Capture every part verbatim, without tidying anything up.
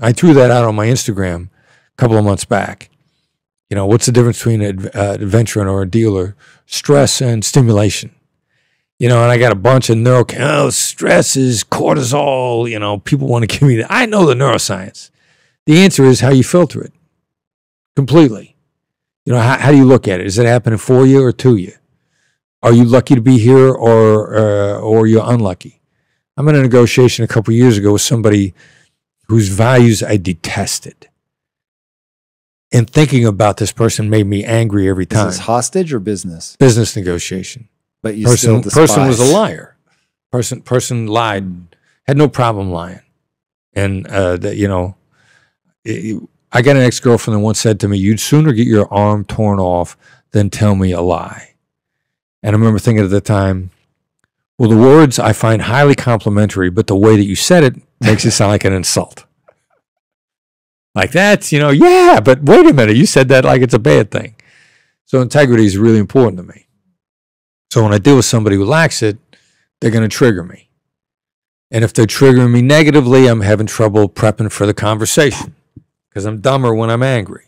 I threw that out on my Instagram a couple of months back. You know, what's the difference between an uh, adventurer or a dealer? Stress and stimulation. You know, and I got a bunch of neuro, oh, stress is cortisol. You know, people want to give me that. I know the neuroscience. The answer is how you filter it completely. You know, how, how do you look at it? Is it happening for you or to you? Are you lucky to be here, or uh, or you're unlucky? I'm in a negotiation a couple of years ago with somebody whose values I detested. And thinking about this person made me angry every time. Is this hostage or business? Business negotiation. But you person, still despise. Person was a liar. Person, person lied, had no problem lying. And, uh, that, you know, it, I got an ex-girlfriend that once said to me, you'd sooner get your arm torn off than tell me a lie. And I remember thinking at the time, well, the words I find highly complimentary, but the way that you said it makes it sound like an insult. Like that's, you know, yeah, but wait a minute, you said that like it's a bad thing. So integrity is really important to me. So when I deal with somebody who lacks it, they're going to trigger me. And if they're triggering me negatively, I'm having trouble prepping for the conversation because I'm dumber when I'm angry.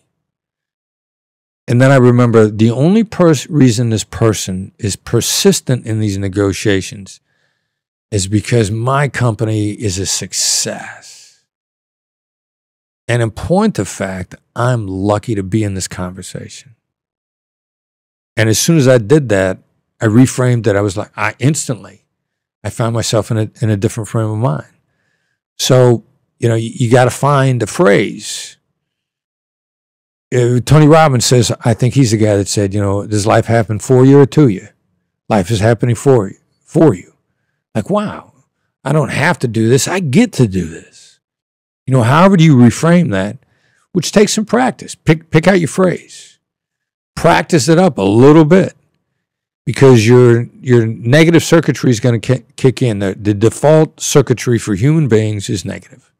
And then I remember the only pers- reason this person is persistent in these negotiations is because my company is a success. And in point of fact, I'm lucky to be in this conversation. And as soon as I did that, I reframed it. I was like, I instantly, I found myself in a, in a different frame of mind. So, you know, you, you got to find a phrase. Tony Robbins says, I think he's the guy that said, you know, does life happen for you or to you? Life is happening for you. For you. Like, wow, I don't have to do this. I get to do this. You know, however do you reframe that, which takes some practice. Pick, pick out your phrase. Practice it up a little bit because your, your negative circuitry is going to kick in. The, the default circuitry for human beings is negative.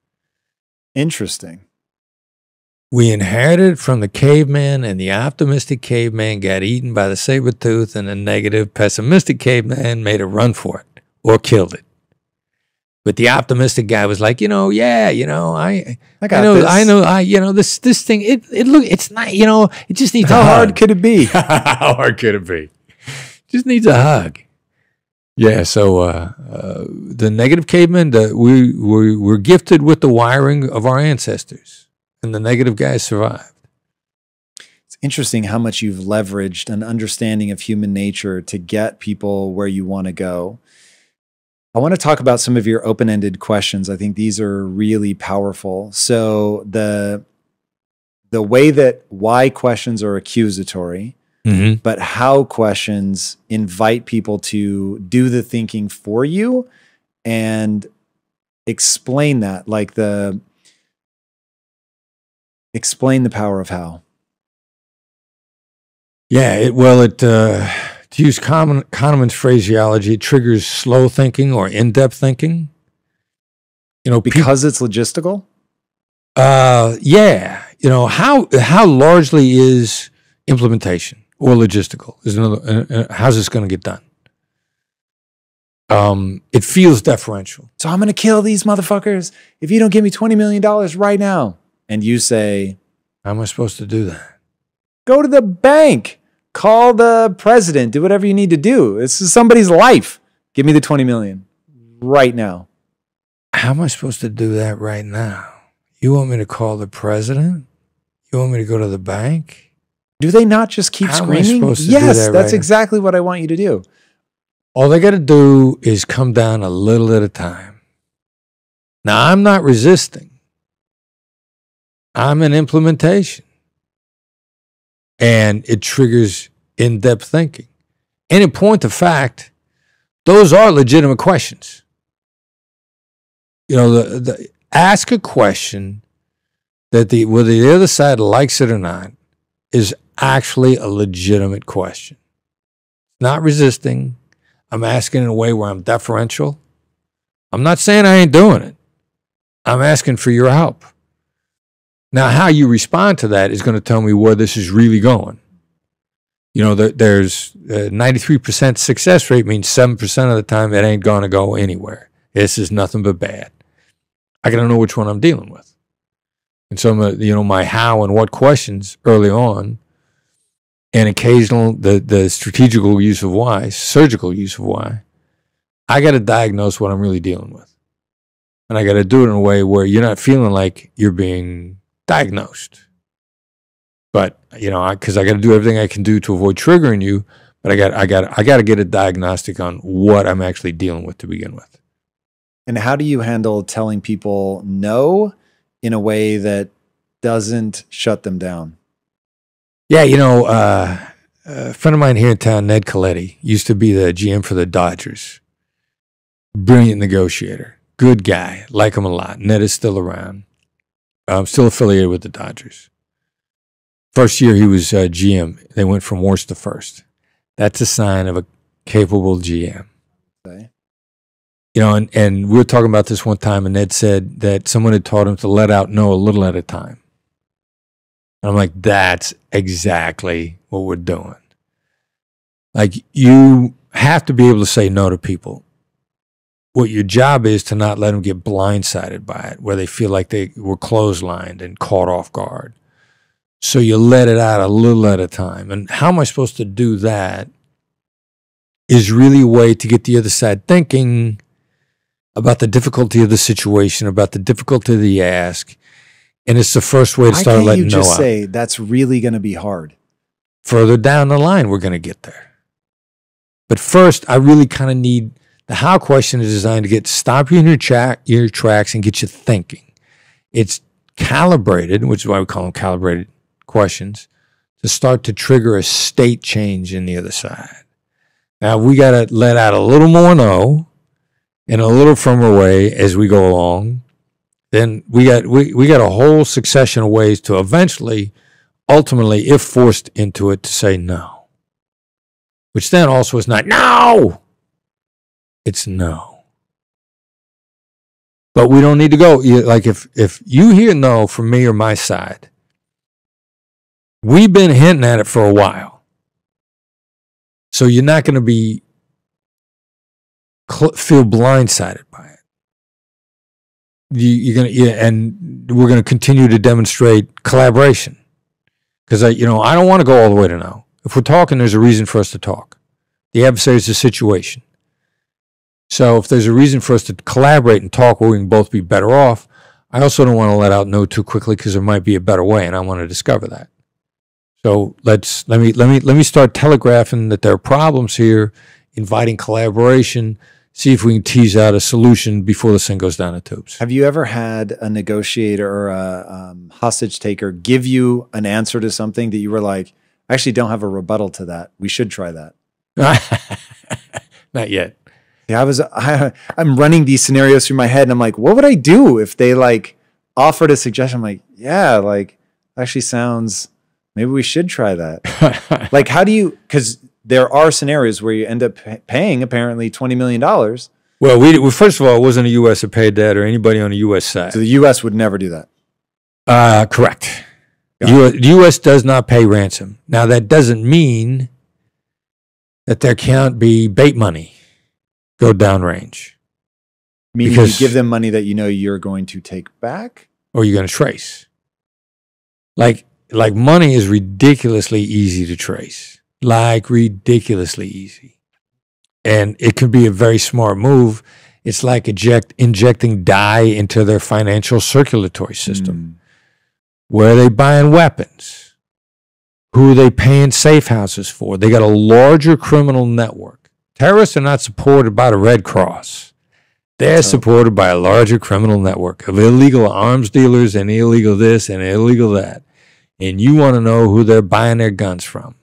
Interesting. We inherited from the caveman, and the optimistic caveman got eaten by the saber tooth, and the negative, pessimistic caveman made a run for it or killed it. But the optimistic guy was like, you know, yeah, you know, I, I got I know, this. I know, I, you know, this, this thing, it, it look, it's not, you know, it just needs. How a hard hug. Could it be? How hard could it be? Just needs a hug. Yeah. So uh, uh, the negative caveman, the, we, we were gifted with the wiring of our ancestors. And the negative guy survived. It's interesting how much you've leveraged an understanding of human nature to get people where you want to go. I want to talk about some of your open-ended questions. I think these are really powerful. So the, the way that why questions are accusatory, mm-hmm. but how questions invite people to do the thinking for you and explain that, like the... Explain the power of how. Yeah, it, well, it, uh, to use common, Kahneman's phraseology, it triggers slow thinking or in-depth thinking. You know, because it's logistical? Uh, yeah. You know, how, how largely is implementation or logistical? Is another, uh, uh, how's this going to get done? Um, it feels deferential. So I'm going to kill these motherfuckers if you don't give me twenty million dollars right now. And you say, how am I supposed to do that? Go to the bank, call the president, do whatever you need to do. This is somebody's life. Give me the twenty million right now. How am I supposed to do that right now? You want me to call the president? You want me to go to the bank? Do they not just keep how screaming? Am I supposed to yes, do that that's right exactly now? What I want you to do. All they got to do is come down a little at a time. Now, I'm not resisting. I'm an implementation, and it triggers in-depth thinking. And in point of fact, those are legitimate questions. You know, the, the, ask a question that the, whether the other side likes it or not is actually a legitimate question. Not resisting. I'm asking in a way where I'm deferential. I'm not saying I ain't doing it. I'm asking for your help. Now, how you respond to that is going to tell me where this is really going. You know, there, there's a ninety-three percent success rate means seven percent of the time it ain't going to go anywhere. This is nothing but bad. I got to know which one I'm dealing with. and some of, you know, my how and what questions early on, and occasional, the, the strategical use of why, surgical use of why, I got to diagnose what I'm really dealing with. And I got to do it in a way where you're not feeling like you're being diagnosed. But, you know, because I, I got to do everything I can do to avoid triggering you, but I got, I got, I got to get a diagnostic on what I'm actually dealing with to begin with. And how do you handle telling people no in a way that doesn't shut them down? Yeah, you know, uh, a friend of mine here in town, Ned Colletti, used to be the G M for the Dodgers. Brilliant negotiator, good guy, like him a lot. Ned is still around. I'm still affiliated with the Dodgers. First year he was uh, G M, they went from worst to first. That's a sign of a capable G M. Okay. You know, and, and we were talking about this one time, and Ned said that someone had taught him to let out no a little at a time. And I'm like, that's exactly what we're doing. Like, you have to be able to say no to people. What your job is to not let them get blindsided by it, where they feel like they were clotheslined and caught off guard. So you let it out a little at a time. And how am I supposed to do that is really a way to get the other side thinking about the difficulty of the situation, about the difficulty of the ask. And it's the first way to start letting no out. Why can't you just say, that's really going to be hard? Further down the line, we're going to get there. But first, I really kind of need, the how question is designed to get stop you in your, tra your tracks and get you thinking. It's calibrated, which is why we call them calibrated questions, to start to trigger a state change in the other side. Now, we got to let out a little more no, in a little firmer way as we go along. Then we got we, we got a whole succession of ways to eventually, ultimately, if forced into it, to say no. Which then also is not no. It's no. But we don't need to go. Like if, if you hear no from me or my side, we've been hinting at it for a while. So you're not going to be feel blindsided by it. You, you're gonna, yeah, and we're gonna continue to demonstrate collaboration, because I, you know, I don't want to go all the way to no. If we're talking, there's a reason for us to talk. The adversary is the situation. So if there's a reason for us to collaborate and talk, where we can both be better off. I also don't want to let out no too quickly, because there might be a better way, and I want to discover that. So let's let me let me let me start telegraphing that there are problems here, inviting collaboration. See if we can tease out a solution before this thing goes down the tubes. Have you ever had a negotiator or a um, hostage taker give you an answer to something that you were like, I actually don't have a rebuttal to that. We should try that. Not yet. Yeah, I was, I, I'm running these scenarios through my head and I'm like, what would I do if they like offered a suggestion? I'm like, yeah, like actually sounds, maybe we should try that. Like, how do you, because there are scenarios where you end up paying apparently twenty million dollars. Well, we, well, first of all, it wasn't the U S that paid that or anybody on the U S side. So the U S would never do that? Uh, correct. The U S does not pay ransom. Now, that doesn't mean that there can't be bait money go downrange. Meaning because, you give them money that you know you're going to take back? Or you're going to trace. Like, like money is ridiculously easy to trace. Like ridiculously easy, and it could be a very smart move. It's like eject, injecting dye into their financial circulatory system. Mm. Where are they buying weapons? Who are they paying safe houses for? They got a larger criminal network. Terrorists are not supported by the Red Cross. They're oh. supported by a larger criminal network of illegal arms dealers and illegal this and illegal that. And you want to know who they're buying their guns from.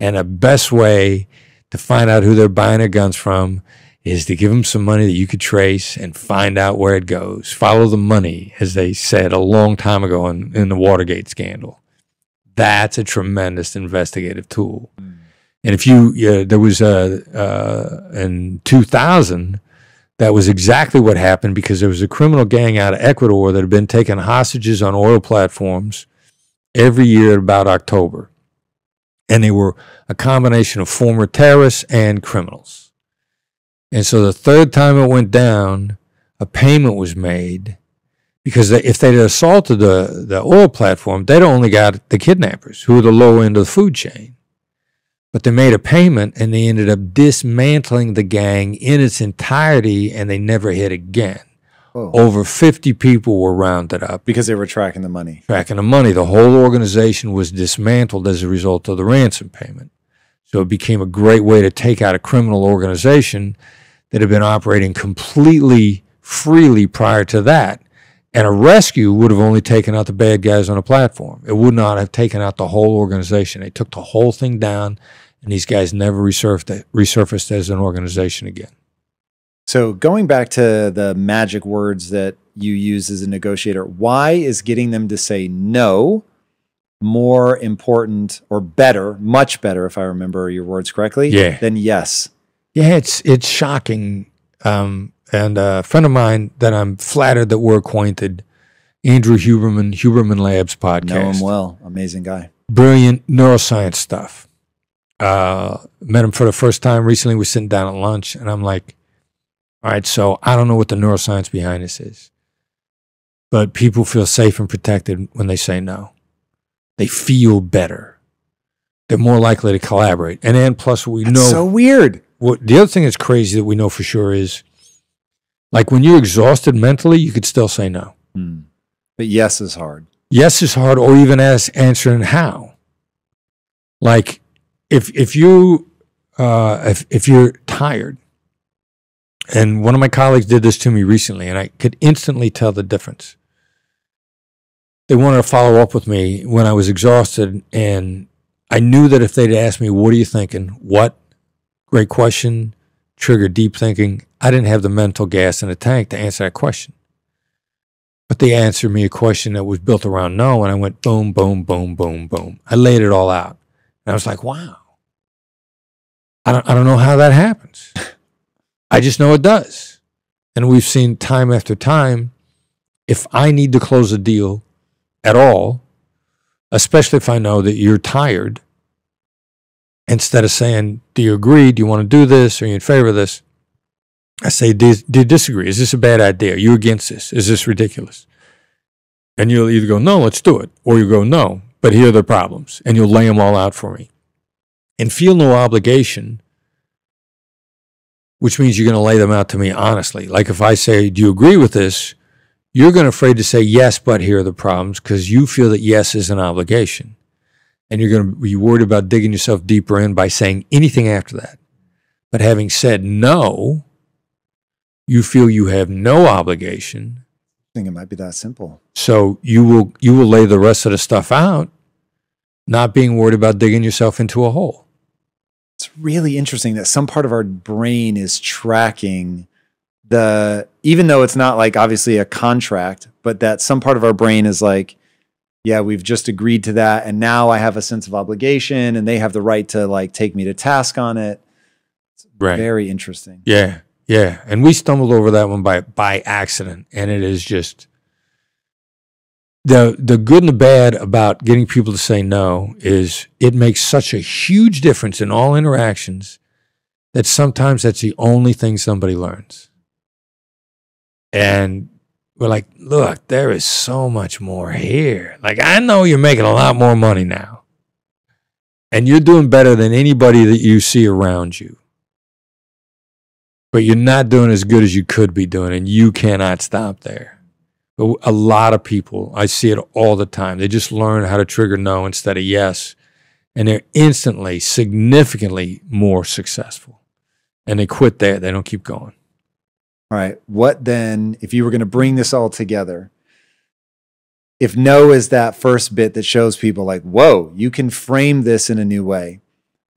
And the best way to find out who they're buying their guns from is to give them some money that you could trace and find out where it goes. Follow the money, as they said a long time ago in, in the Watergate scandal. That's a tremendous investigative tool. Mm. And if you, yeah, there was a, uh, in two thousand, that was exactly what happened, because there was a criminal gang out of Ecuador that had been taking hostages on oil platforms every year at about October. And they were a combination of former terrorists and criminals. And so the third time it went down, a payment was made Because if they'd assaulted the, the oil platform, they'd only got the kidnappers, who were the low end of the food chain. But they made a payment, and they ended up dismantling the gang in its entirety, and they never hit again. Oh. Over fifty people were rounded up. Because they were tracking the money. Tracking the money. The whole organization was dismantled as a result of the ransom payment. So it became a great way to take out a criminal organization that had been operating completely freely prior to that. And a rescue would have only taken out the bad guys on a platform. It would not have taken out the whole organization. They took the whole thing down, and these guys never resurfaced, resurfaced as an organization again. So going back to the magic words that you use as a negotiator, why is getting them to say no more important or better, much better, if I remember your words correctly, yeah. than yes? Yeah, it's, it's shocking. Um, And a friend of mine that I'm flattered that we're acquainted, Andrew Huberman, Huberman Labs podcast. Know him well. Amazing guy. Brilliant neuroscience stuff. Uh, met him for the first time recently. We're sitting down at lunch, and I'm like, all right, so I don't know what the neuroscience behind this is, but people feel safe and protected when they say no. They feel better. They're more likely to collaborate. And then plus we That's know. so weird. What, the other thing that's crazy that we know for sure is, like, when you're exhausted mentally, you could still say no. Mm. But yes is hard. Yes is hard, or even as answering how. Like, if if you uh, if if you're tired, and one of my colleagues did this to me recently, and I could instantly tell the difference. They wanted to follow up with me when I was exhausted, and I knew that if they'd asked me, "What are you thinking?" What? Great question. Trigger deep thinking. I didn't have the mental gas in the tank to answer that question. But they answered me a question that was built around no, and I went boom, boom, boom, boom, boom. I laid it all out. And I was like, wow. I don't, I don't know how that happens. I just know it does. And we've seen time after time, if I need to close a deal at all, especially if I know that you're tired, instead of saying, do you agree? Do you want to do this? Are you in favor of this? I say, do you, do you disagree? Is this a bad idea? Are you against this? Is this ridiculous? And you'll either go, no, let's do it. Or you go, no, but here are the problems. And you'll lay them all out for me. And feel no obligation, which means you're going to lay them out to me honestly. Like if I say, do you agree with this? You're going to afraid to say yes, but here are the problems, because you feel that yes is an obligation. And you're going to be worried about digging yourself deeper in by saying anything after that. But having said no, you feel you have no obligation. I think it might be that simple. So you will, you will lay the rest of the stuff out, not being worried about digging yourself into a hole. It's really interesting that some part of our brain is tracking the, even though it's not like obviously a contract, but that some part of our brain is like, yeah, we've just agreed to that, and now I have a sense of obligation, and they have the right to like take me to task on it. It's right. Very interesting. Yeah, yeah. And we stumbled over that one by by accident, and it is just the the good and the bad about getting people to say no is it makes such a huge difference in all interactions that sometimes that's the only thing somebody learns. And we're like, look, there is so much more here. Like, I know you're making a lot more money now. And you're doing better than anybody that you see around you. But you're not doing as good as you could be doing, and you cannot stop there. But a lot of people, I see it all the time. They just learn how to trigger no instead of yes. And they're instantly, significantly more successful. And they quit there. They don't keep going. All right, what then, if you were going to bring this all together, if no is that first bit that shows people like, whoa, you can frame this in a new way,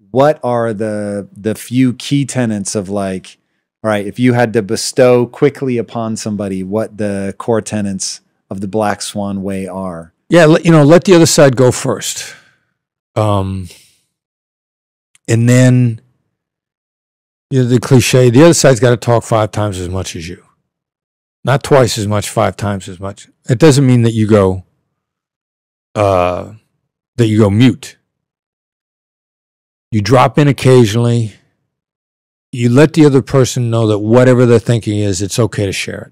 what are the, the few key tenets of like, all right, if you had to bestow quickly upon somebody what the core tenets of the Black Swan way are? Yeah, you know, let the other side go first. Um, and then... You know, the cliche, the other side's got to talk five times as much as you. Not twice as much, five times as much. It doesn't mean that you go, uh, that you go mute. You drop in occasionally. You let the other person know that whatever they're thinking is, it's okay to share it.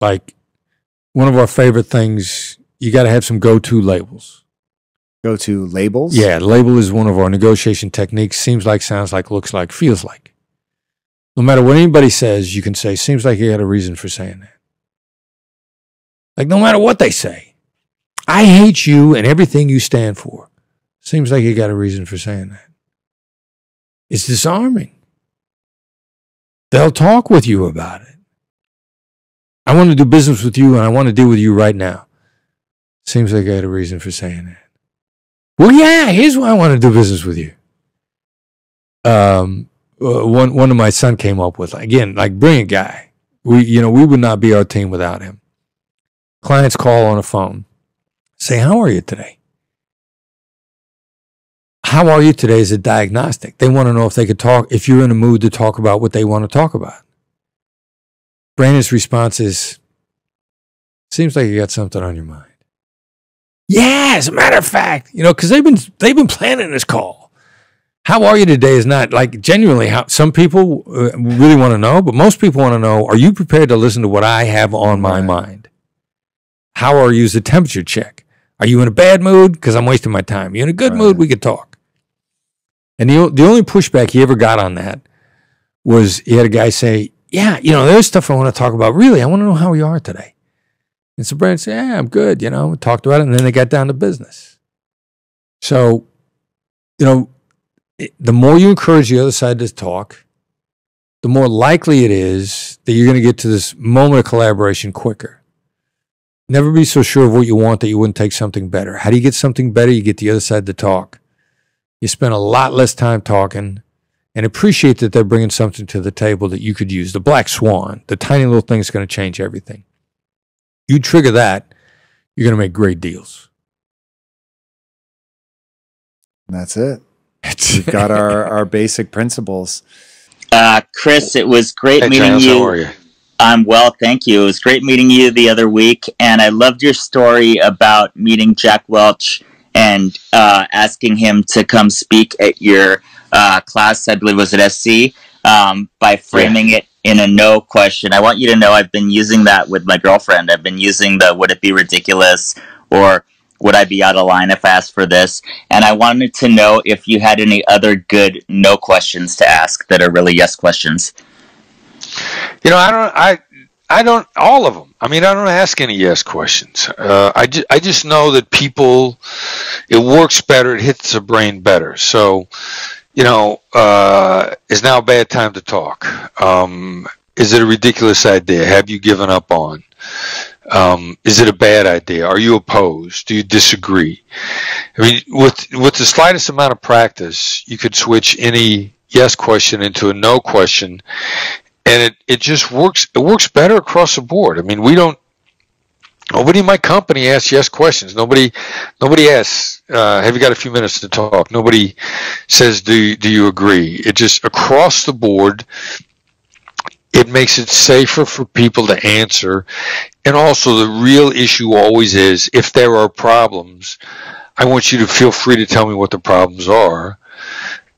Like, one of our favorite things, you got to have some go-to labels. Go-to labels? Yeah, label is one of our negotiation techniques. Seems like, sounds like, looks like, feels like. No matter what anybody says, you can say, seems like you had a reason for saying that. Like, no matter what they say, I hate you and everything you stand for. Seems like you got a reason for saying that. It's disarming. They'll talk with you about it. I want to do business with you and I want to deal with you right now. Seems like I had a reason for saying that. Well, yeah, here's why I want to do business with you. Um, one, one of my son came up with, again, like brilliant guy. We, you know, we would not be our team without him. Clients call on a phone, say, how are you today? How are you today is a diagnostic. They want to know if they could talk, if you're in a mood to talk about what they want to talk about. Brandon's response is, seems like you got something on your mind. Yeah, as a matter of fact, you know, because they've been, they've been planning this call. How are you today is not like genuinely how some people uh, really want to know, but most people want to know, are you prepared to listen to what I have on my right. mind? How are you as a temperature check? Are you in a bad mood? Because I'm wasting my time. You're in a good right. mood, we could talk. And the, the only pushback he ever got on that was he had a guy say, yeah, you know, there's stuff I want to talk about. Really, I want to know how you are today. And so Brandon said, yeah, I'm good, you know, we talked about it. And then they got down to business. So, you know, it, the more you encourage the other side to talk, the more likely it is that you're going to get to this moment of collaboration quicker. Never be so sure of what you want that you wouldn't take something better. How do you get something better? You get the other side to talk. You spend a lot less time talking. And appreciate that they're bringing something to the table that you could use. The black swan, the tiny little thing that's going to change everything. You trigger that, you're going to make great deals. And that's it. We've got our, our basic principles. Uh, Chris, it was great hey, meeting Charles, you. How are you? I'm well, thank you. It was great meeting you the other week. And I loved your story about meeting Jack Welch and uh, asking him to come speak at your Uh, class, I believe was at S C, um, by framing yeah. it in a no question. I want you to know I've been using that with my girlfriend. I've been using the, would it be ridiculous? Or would I be out of line if I asked for this? And I wanted to know if you had any other good no questions to ask that are really yes questions. You know, I don't, I, I don't, all of them. I mean, I don't ask any yes questions. Uh, I, ju I just know that people, it works better. It hits the brain better. So, you know, uh, is now a bad time to talk? Um, is it a ridiculous idea? Have you given up on? Um, is it a bad idea? Are you opposed? Do you disagree? I mean, with, with the slightest amount of practice, you could switch any yes question into a no question. And it, it just works. It works better across the board. I mean, we don't, nobody in my company asks yes questions. Nobody, nobody asks, uh, have you got a few minutes to talk? Nobody says, do you, do you agree? It just, across the board, it makes it safer for people to answer. And also the real issue always is, if there are problems, I want you to feel free to tell me what the problems are.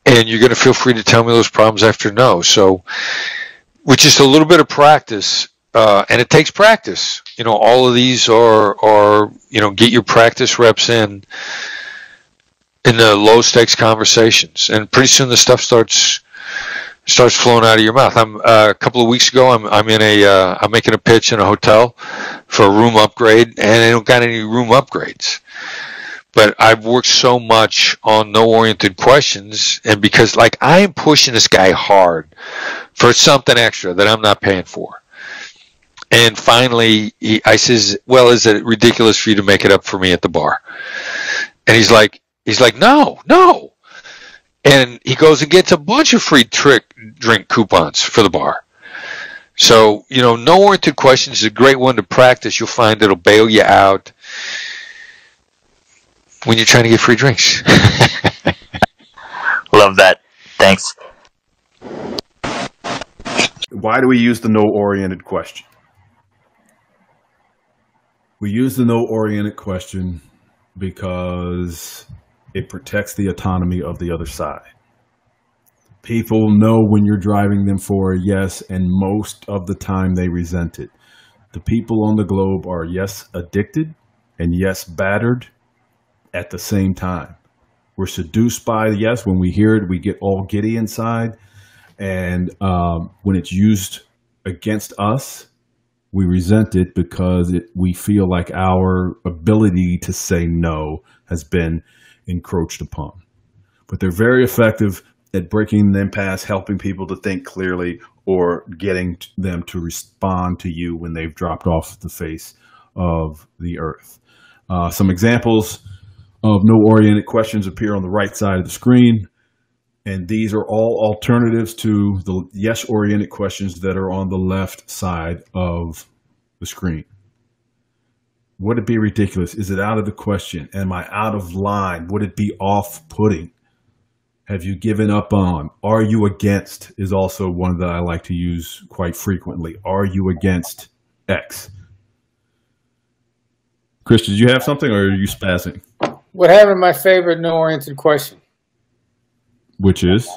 And you're going to feel free to tell me those problems after no. So with just a little bit of practice, Uh, and it takes practice. You know, all of these are, are, you know, get your practice reps in, in the low stakes conversations. And pretty soon the stuff starts, starts flowing out of your mouth. I'm uh, a couple of weeks ago, I'm, I'm in a, uh, I'm making a pitch in a hotel for a room upgrade, and they don't got any room upgrades. But I've worked so much on no-oriented questions, and because, like, I am pushing this guy hard for something extra that I'm not paying for. And finally, he, I says, well, is it ridiculous for you to make it up for me at the bar? And he's like, he's like, no, no. And he goes and gets a bunch of free trick drink coupons for the bar. So, you know, no oriented questions is a great one to practice. You'll find it'll bail you out when you're trying to get free drinks. Love that. Thanks. Why do we use the no oriented question? We use the no-oriented question because it protects the autonomy of the other side. People know when you're driving them for a yes, and most of the time they resent it. the people on the globe are, yes, addicted and, yes, battered at the same time. We're seduced by, yes, when we hear it, we get all giddy inside. And um, when it's used against us, we resent it because it, we feel like our ability to say no has been encroached upon. But they're very effective at breaking them past, helping people to think clearly, or getting them to respond to you when they've dropped off the face of the earth. Uh, some examples of no-oriented questions appear on the right side of the screen. And these are all alternatives to the yes-oriented questions that are on the left side of the screen. Would it be ridiculous? Is it out of the question? Am I out of line? Would it be off-putting? Have you given up on? Are you against is also one that I like to use quite frequently. Are you against X? Chris, did you have something, or are you spazzing? We're having my favorite no-oriented question. Which is?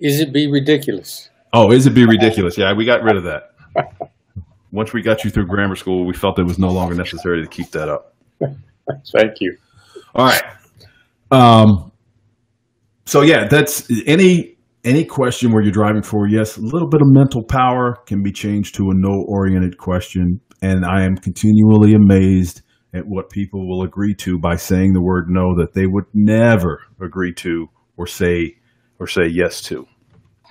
Is it be ridiculous? Oh, is it be ridiculous? Yeah, we got rid of that. Once we got you through grammar school, we felt it was no longer necessary to keep that up. Thank you. All right. Um, so, yeah, that's any, any question where you're driving for, yes, a little bit of mental power can be changed to a no-oriented question. And I am continually amazed at what people will agree to by saying the word no that they would never agree to or say or say yes to.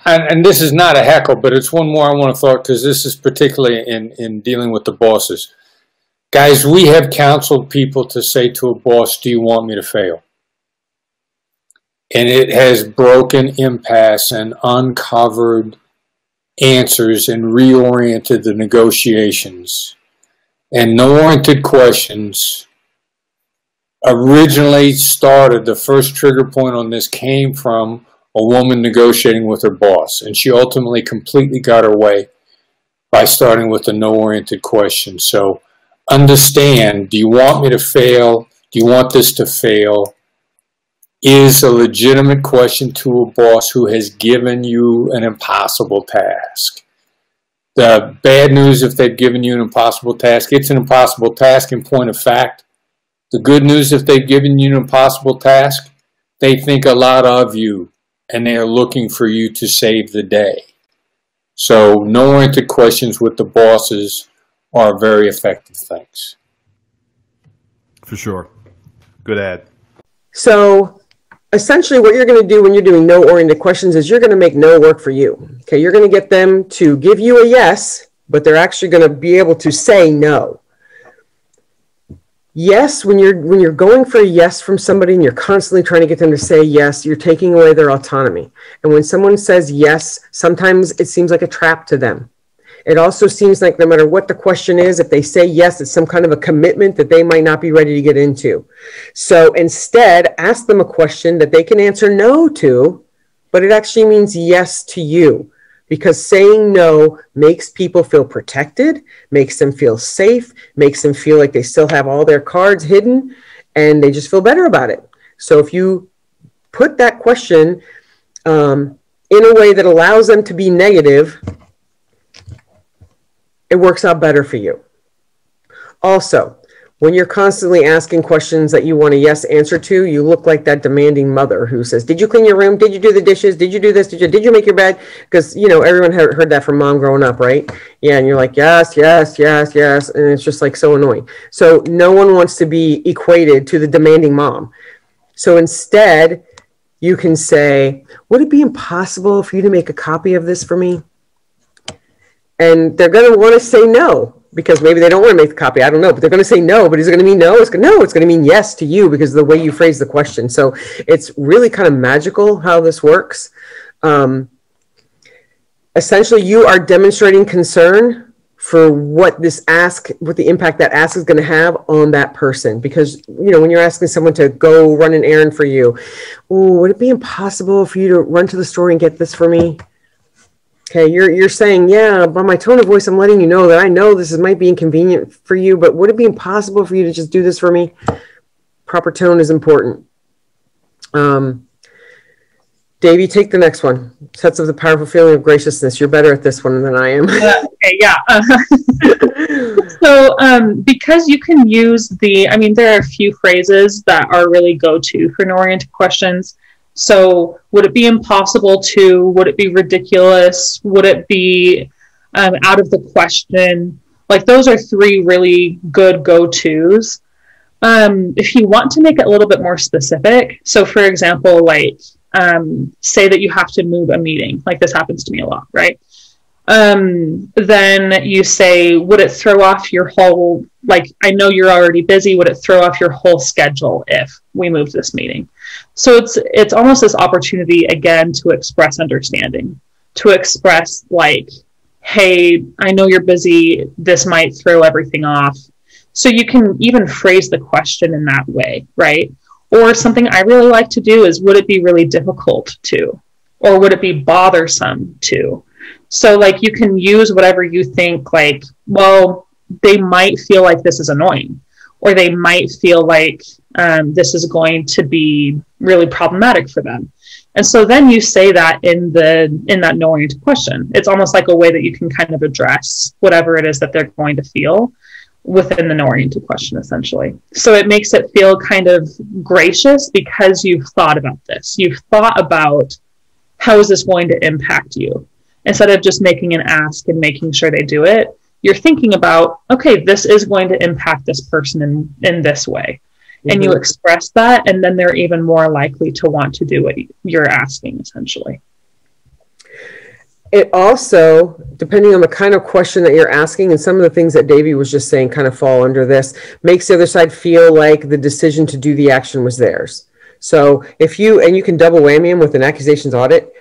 And, and this is not a heckle, but it's one more I want to throw out, because this is particularly in, in dealing with the bosses. Guys, we have counseled people to say to a boss, do you want me to fail? And it has broken impasse and uncovered answers and reoriented the negotiations. And no-oriented questions originally started, the first trigger point on this came from a woman negotiating with her boss, and she ultimately completely got her way by starting with a no-oriented question. So understand, do you want me to fail? Do you want this to fail? Is a legitimate question to a boss who has given you an impossible task. The bad news, if they've given you an impossible task, it's an impossible task in point of fact. The good news, if they've given you an impossible task, they think a lot of you, and they are looking for you to save the day. So no-oriented questions with the bosses are very effective things. For sure. Good ad. So essentially what you're going to do when you're doing no-oriented questions is you're going to make no work for you. Okay, you're going to get them to give you a yes, but they're actually going to be able to say no. Yes, when you're when you're going for a yes from somebody and you're constantly trying to get them to say yes, you're taking away their autonomy. And when someone says yes, sometimes it seems like a trap to them. It also seems like no matter what the question is, if they say yes, it's some kind of a commitment that they might not be ready to get into. So instead, ask them a question that they can answer no to, but it actually means yes to you. Because saying no makes people feel protected, makes them feel safe, makes them feel like they still have all their cards hidden, and they just feel better about it. So if you put that question um, in a way that allows them to be negative, it works out better for you. Also, when you're constantly asking questions that you want a yes answer to, you look like that demanding mother who says, did you clean your room? Did you do the dishes? Did you do this? Did you, did you make your bed? Because, you know, everyone had heard that from mom growing up, right? Yeah, and you're like, yes, yes, yes, yes. And it's just like so annoying. So no one wants to be equated to the demanding mom. So instead, you can say, would it be impossible for you to make a copy of this for me? And they're going to want to say no. Because maybe they don't want to make the copy. I don't know. But they're going to say no. But is it going to mean no? It's going to, no, it's going to mean yes to you because of the way you phrase the question. So it's really kind of magical how this works. Um, essentially, you are demonstrating concern for what this ask, what the impact that ask is going to have on that person. Because, you know, when you're asking someone to go run an errand for you, ooh, would it be impossible for you to run to the store and get this for me? Okay, you're, you're saying, yeah, by my tone of voice, I'm letting you know that I know this is, might be inconvenient for you, but would it be impossible for you to just do this for me? Proper tone is important. Um, Davey, take the next one. Sets up the powerful feeling of graciousness. You're better at this one than I am. uh, okay, yeah. Uh-huh. So um, because you can use the, I mean, there are a few phrases that are really go-to for no-oriented questions. So would it be impossible to, would it be ridiculous? Would it be um, out of the question? Like, those are three really good go-tos. Um, if you want to make it a little bit more specific, so for example, like um, say that you have to move a meeting, like this happens to me a lot, right? Um, then you say, would it throw off your whole, like, I know you're already busy, would it throw off your whole schedule if we moved this meeting? So it's, it's almost this opportunity again to express understanding, to express like, hey, I know you're busy, this might throw everything off. So you can even phrase the question in that way, right? Or something I really like to do is, would it be really difficult to, or would it be bothersome to? So like, you can use whatever you think, like, well, they might feel like this is annoying, or they might feel like um, this is going to be really problematic for them. And so then you say that in the in that no-oriented question. It's almost like a way that you can kind of address whatever it is that they're going to feel within the no-oriented question, essentially. So it makes it feel kind of gracious because you've thought about this. You've thought about how is this going to impact you? Instead of just making an ask and making sure they do it, you're thinking about, okay, this is going to impact this person in, in this way. Mm-hmm. And you express that, and then they're even more likely to want to do what you're asking, essentially. It also, depending on the kind of question that you're asking, and some of the things that Davey was just saying kind of fall under this, makes the other side feel like the decision to do the action was theirs. So if you, and you can double whammy them with an accusations audit,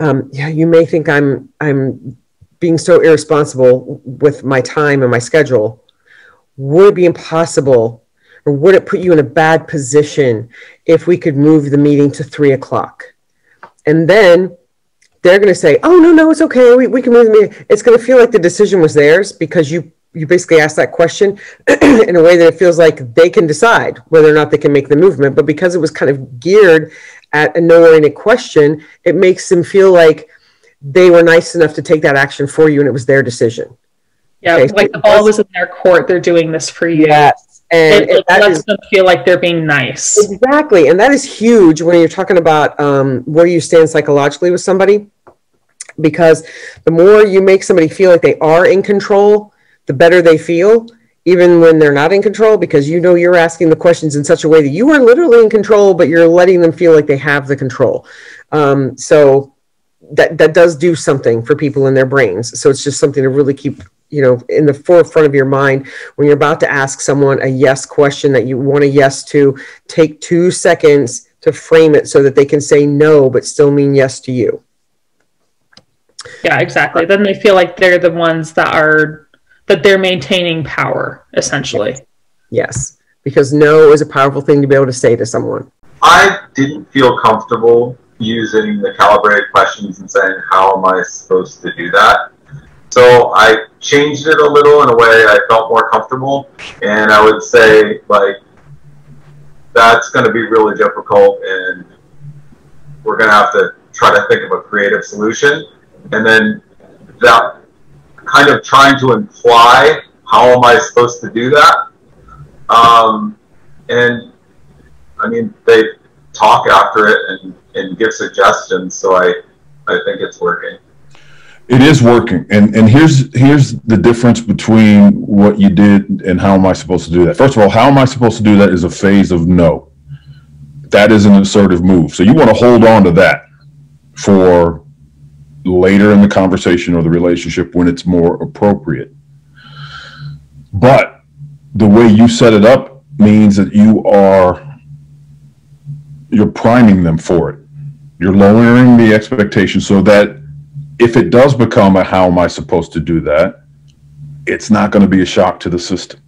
um, yeah, you may think I'm, I'm being so irresponsible with my time and my schedule. Would it be impossible, or would it put you in a bad position if we could move the meeting to three o'clock? And then they're going to say, oh, no, no, it's okay. We, we can move the meeting. It's going to feel like the decision was theirs because you, you basically asked that question in a way that it feels like they can decide whether or not they can make the movement. But because it was kind of geared at a no-oriented question, it makes them feel like they were nice enough to take that action for you and it was their decision. Yeah, okay, like so the ball was in their court. They're doing this for you. Yes. And it, it lets is, them feel like they're being nice. Exactly. And that is huge when you're talking about um, where you stand psychologically with somebody. Because the more you make somebody feel like they are in control, the better they feel, even when they're not in control, because you know you're asking the questions in such a way that you are literally in control, but you're letting them feel like they have the control. Um, so that, that does do something for people in their brains. So it's just something to really keep, you know, in the forefront of your mind when you're about to ask someone a yes question that you want a yes to. Take two seconds to frame it so that they can say no, but still mean yes to you. Yeah, exactly. Then they feel like they're the ones that are, that they're maintaining power, essentially. Yes. Yes, because no is a powerful thing to be able to say to someone. I didn't feel comfortable using the calibrated questions and saying, how am I supposed to do that? So I changed it a little in a way I felt more comfortable. And I would say, like, that's going to be really difficult and we're going to have to try to think of a creative solution. And then that kind of trying to imply, how am I supposed to do that? Um, and I mean, they talk after it and, and give suggestions. So I, I think it's working. It is working. And, and here's, here's the difference between what you did and how am I supposed to do that. First of all, how am I supposed to do that is a phase of no. That is an assertive move. So you want to hold on to that for later in the conversation or the relationship when it's more appropriate. But the way you set it up means that you are, you're priming them for it. You're lowering the expectation so that if it does become a how am I supposed to do that, it's not going to be a shock to the system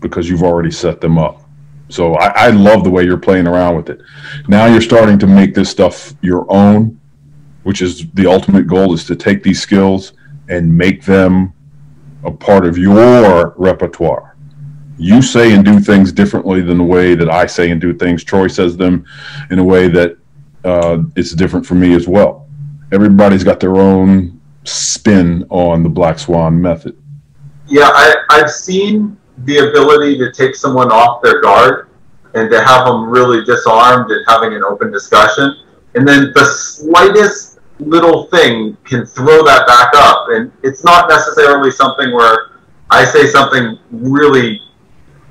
because you've already set them up. So I, I love the way you're playing around with it. Now you're starting to make this stuff your own, which is the ultimate goal, is to take these skills and make them a part of your repertoire. You say and do things differently than the way that I say and do things. Troy says them in a way that uh, it's different for me as well. Everybody's got their own spin on the Black Swan method. Yeah, I, I've seen the ability to take someone off their guard and to have them really disarmed and having an open discussion. And then the slightest little thing can throw that back up. And it's not necessarily something where I say something really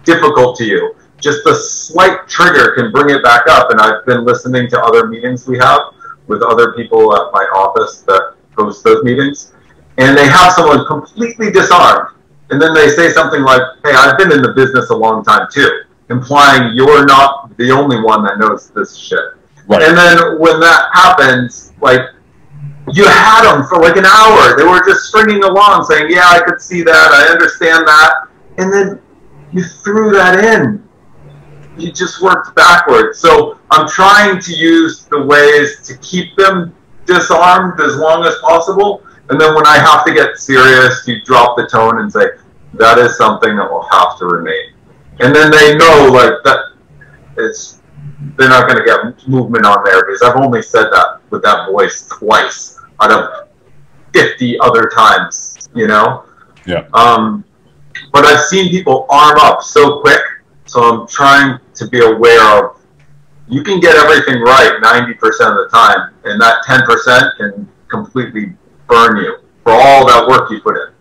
difficult to you. Just a slight trigger can bring it back up. And I've been listening to other meetings we have with other people at my office that host those meetings. And they have someone completely disarmed. And then they say something like, hey, I've been in the business a long time too, implying you're not the only one that knows this shit. Right. And then when that happens, like, you had them for like an hour. They were just stringing along saying, yeah, I could see that. I understand that. And then you threw that in. You just worked backwards. So I'm trying to use the ways to keep them disarmed as long as possible. And then when I have to get serious, you drop the tone and say, that is something that will have to remain. And then they know, like, that it's, they're not going to get movement on there because I've only said that with that voice twice out of fifty other times, you know? Yeah. Um, but I've seen people arm up so quick. So I'm trying to be aware of, you can get everything right ninety percent of the time, and that ten percent can completely burn you for all that work you put in.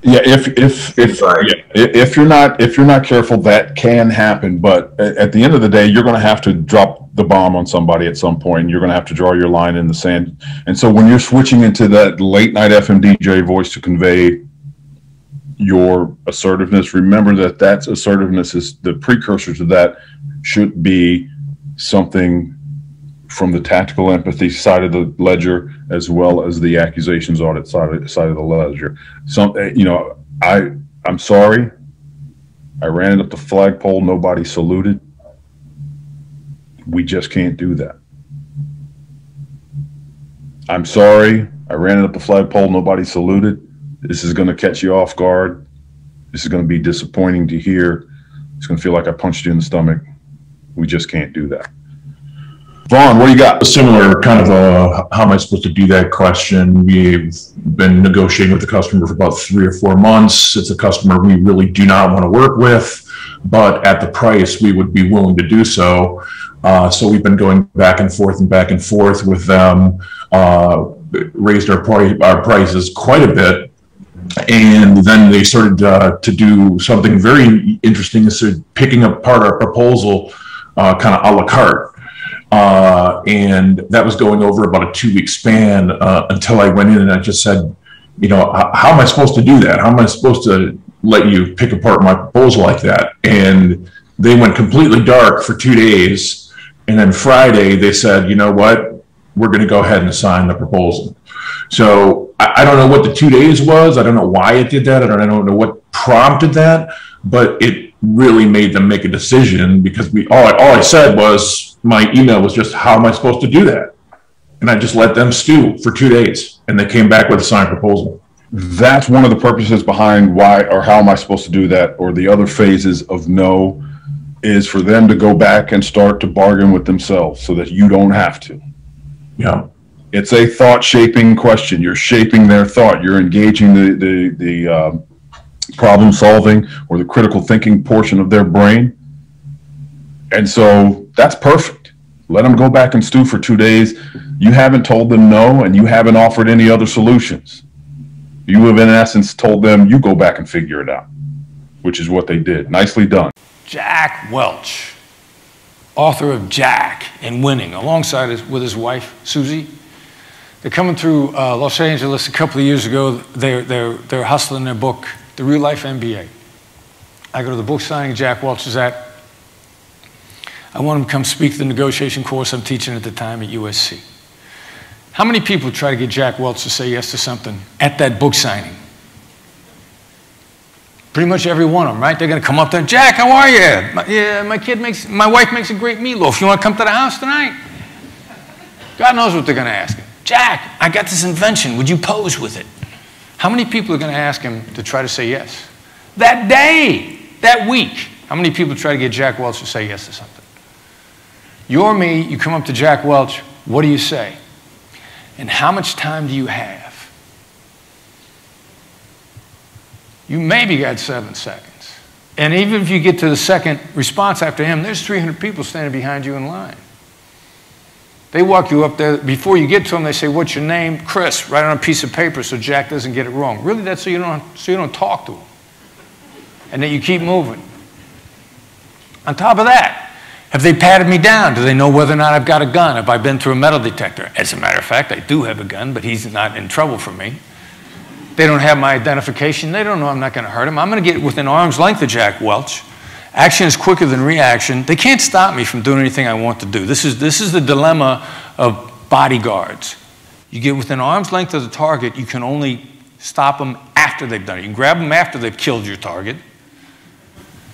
Yeah, if if if yeah, if you're not if you're not careful, that can happen. But at the end of the day, you're going to have to drop the bomb on somebody at some point. You're going to have to draw your line in the sand. And so when you're switching into that late night F M D J voice to convey your assertiveness, remember that that's assertiveness is the precursor to that should be something from the tactical empathy side of the ledger, as well as the accusations audit side of, side of the ledger. Some, you know, I, I'm sorry, I ran it up the flagpole, nobody saluted. We just can't do that. I'm sorry, I ran it up the flagpole, nobody saluted. This is going to catch you off guard. This is going to be disappointing to hear. It's going to feel like I punched you in the stomach. We just can't do that. Vaughn, what do you got? A similar kind of a how am I supposed to do that question. We've been negotiating with the customer for about three or four months. It's a customer we really do not want to work with, but at the price we would be willing to do so. Uh, so we've been going back and forth and back and forth with them, uh, raised our, our prices quite a bit. And then they started uh, to do something very interesting. They started picking apart our proposal uh, kind of a la carte. Uh, and that was going over about a two-week span uh, until I went in and I just said, you know, how am I supposed to do that? How am I supposed to let you pick apart my proposal like that? And they went completely dark for two days. And then Friday they said, you know what, we're going to go ahead and sign the proposal. So I, I don't know what the two days was. I don't know why it did that. I don't, I don't know what prompted that, but it really made them make a decision because we all, all I said was, my email was just, how am I supposed to do that? And I just let them stew for two days, and they came back with a signed proposal. That's one of the purposes behind why or how am I supposed to do that, or the other phases of no, is for them to go back and start to bargain with themselves so that you don't have to. Yeah. It's a thought-shaping question. You're shaping their thought. You're engaging the, the, the um, problem-solving or the critical thinking portion of their brain. And so that's perfect. Let them go back and stew for two days. You haven't told them no, and you haven't offered any other solutions. You have, in essence, told them, you go back and figure it out, which is what they did. Nicely done. Jack Welch, author of Jack and Winning, alongside his, with his wife, Susie. They're coming through uh, Los Angeles a couple of years ago. They're, they're, they're hustling their book, The Real Life M B A. I go to the book signing Jack Welch is at. I want him to come speak to the negotiation course I'm teaching at the time at U S C. How many people try to get Jack Welch to say yes to something at that book signing? Pretty much every one of them, right? They're going to come up there, Jack, how are you? My, yeah, my kid makes, my wife makes a great meatloaf. You want to come to the house tonight? God knows what they're going to ask him. Jack, I got this invention. Would you pose with it? How many people are going to ask him to try to say yes? That day, that week, how many people try to get Jack Welch to say yes to something? You're me, you come up to Jack Welch, what do you say? And how much time do you have? you maybe got seven seconds. And even if you get to the second response after him, there's three hundred people standing behind you in line. They walk you up there. Before you get to them, they say, what's your name? Chris, right on a piece of paper so Jack doesn't get it wrong. Really, that's so you don't, so you don't talk to him. And then you keep moving. On top of that, have they patted me down? Do they know whether or not I've got a gun? Have I been through a metal detector? As a matter of fact, I do have a gun, but he's not in trouble for me. They don't have my identification. They don't know I'm not going to hurt him. I'm going to get within arm's length of Jack Welch. Action is quicker than reaction. They can't stop me from doing anything I want to do. This is, this is the dilemma of bodyguards. You get within arm's length of the target, you can only stop them after they've done it. You can grab them after they've killed your target,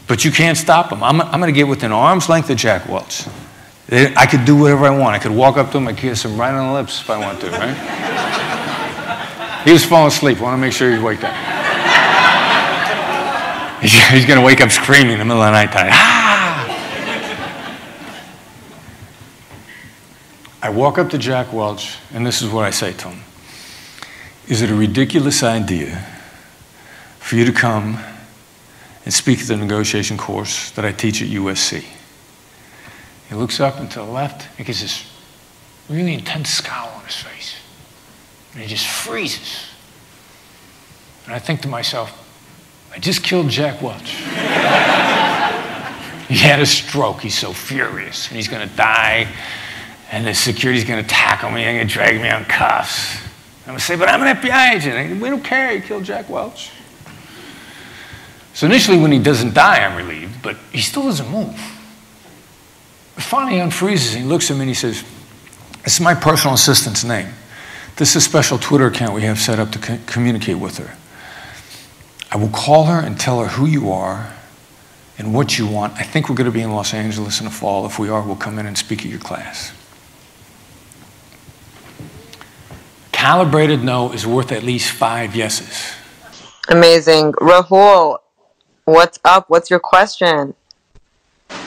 but you can't stop them. I'm, I'm going to get within arm's length of Jack Welch. They, I could do whatever I want. I could walk up to him, I could kiss him right on the lips if I want to, right? He was falling asleep. I want to make sure he waked up. He's going to wake up screaming in the middle of the night time. Ah! I walk up to Jack Welch, and this is what I say to him. Is it a ridiculous idea for you to come and speak at the negotiation course that I teach at U S C? He looks up and to the left and gets this really intense scowl on his face. And he just freezes. And I think to myself, I just killed Jack Welch. He had a stroke. He's so furious. And he's going to die. And the security's going to tackle me. They're going to drag me on cuffs. I'm going to say, but I'm an F B I agent. We don't care. You killed Jack Welch. So initially, when he doesn't die, I'm relieved. But he still doesn't move. But finally, he unfreezes. He looks at me and he says, this is my personal assistant's name. This is a special Twitter account we have set up to co- communicate with her. I will call her and tell her who you are and what you want. I think we're going to be in Los Angeles in the fall. If we are, we'll come in and speak at your class. Calibrated no is worth at least five yeses. Amazing. Rahul, what's up? What's your question?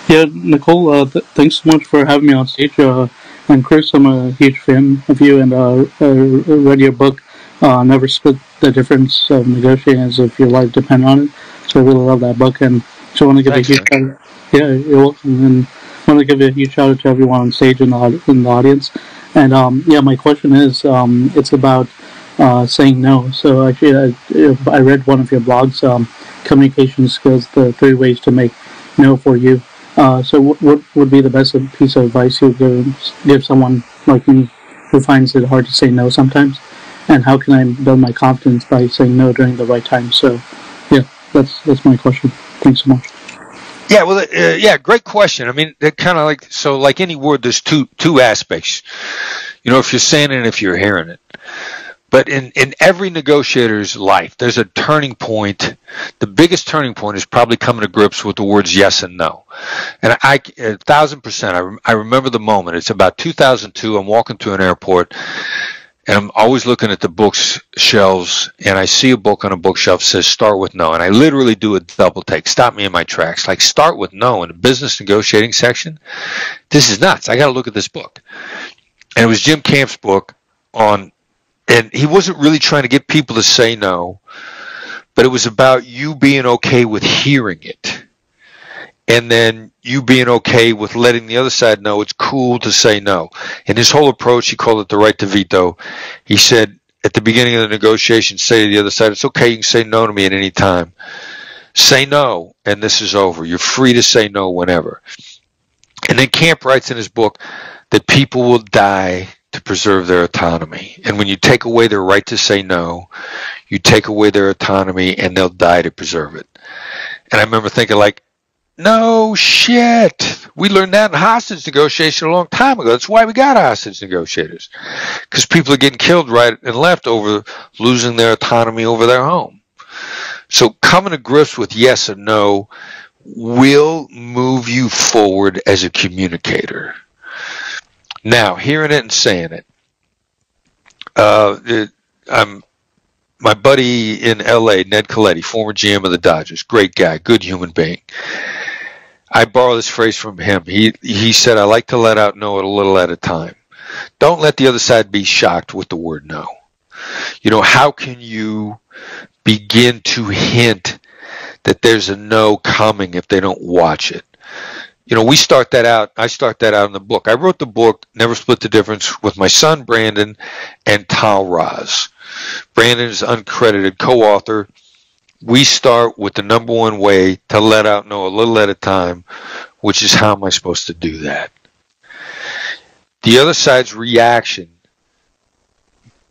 Yeah, Nicole, uh, th thanks so much for having me on stage. Uh, and Chris, I'm a huge fan of you and uh, I read your book. Uh, never Split the Difference of Negotiating as if your life depend on it. So I really love that book, and so I want to give Thanks, a huge shout out. Yeah, you're welcome. And I want to give a huge shout out to everyone on stage and in, in the audience. And um, yeah, my question is, um, it's about uh, saying no. So actually, I, I read one of your blogs, um, Communication Skills: The Three Ways to Make No for You. Uh, so what, what would be the best piece of advice you would give, give someone like me who finds it hard to say no sometimes? And how can I build my confidence by saying no during the right time? So, yeah, that's that's my question. Thanks so much. Yeah, well, uh, yeah, great question. I mean, they're kind of like, so like any word, there's two two aspects. You know, if you're saying it and if you're hearing it. But in, in every negotiator's life, there's a turning point. The biggest turning point is probably coming to grips with the words yes and no. And I, a thousand percent, I, rem I remember the moment. It's about two thousand two. I'm walking to an airport. And I'm always looking at the bookshelves, and I see a book on a bookshelf that says, start with no. And I literally do a double take. Stop me in my tracks. Like, start with no in the business negotiating section? This is nuts. I got to look at this book. And it was Jim Camp's book on, and he wasn't really trying to get people to say no, but it was about you being okay with hearing it. And then you being okay with letting the other side know it's cool to say no. And his whole approach, he called it the right to veto. He said at the beginning of the negotiation, say to the other side, it's okay, you can say no to me at any time. Say no, and this is over. You're free to say no whenever. And then Camp writes in his book that people will die to preserve their autonomy. And when you take away their right to say no, you take away their autonomy and they'll die to preserve it. And I remember thinking, like, no shit. We learned that in hostage negotiation a long time ago. That's why we got hostage negotiators, because people are getting killed right and left over losing their autonomy over their home. So coming to grips with yes and no will move you forward as a communicator. Now, hearing it and saying it, uh, it I'm. My buddy in L A, Ned Colletti, former G M of the Dodgers, great guy, good human being. I borrow this phrase from him. He, he said, I like to let out no a little at a time. Don't let the other side be shocked with the word no. You know, how can you begin to hint that there's a no coming if they don't watch it. You know, we start that out, I start that out in the book. I wrote the book, Never Split the Difference, with my son, Brandon, and Tal Raz. Brandon is uncredited co-author. We start with the number one way to let out know a little at a time, which is how am I supposed to do that? The other side's reaction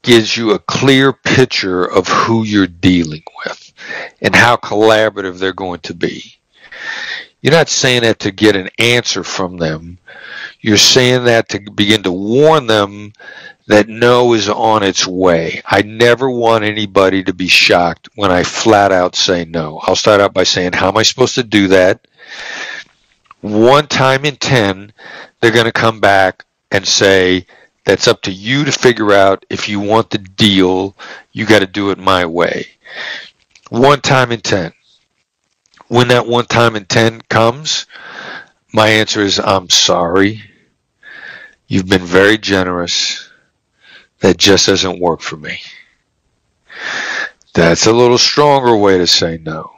gives you a clear picture of who you're dealing with and how collaborative they're going to be. You're not saying that to get an answer from them. You're saying that to begin to warn them that no is on its way. I never want anybody to be shocked when I flat out say no. I'll start out by saying, how am I supposed to do that? One time in ten, they're going to come back and say, that's up to you to figure out. If you want the deal, you got to do it my way. One time in ten. When that one time in ten comes, my answer is, I'm sorry. You've been very generous. That just doesn't work for me. That's a little stronger way to say no.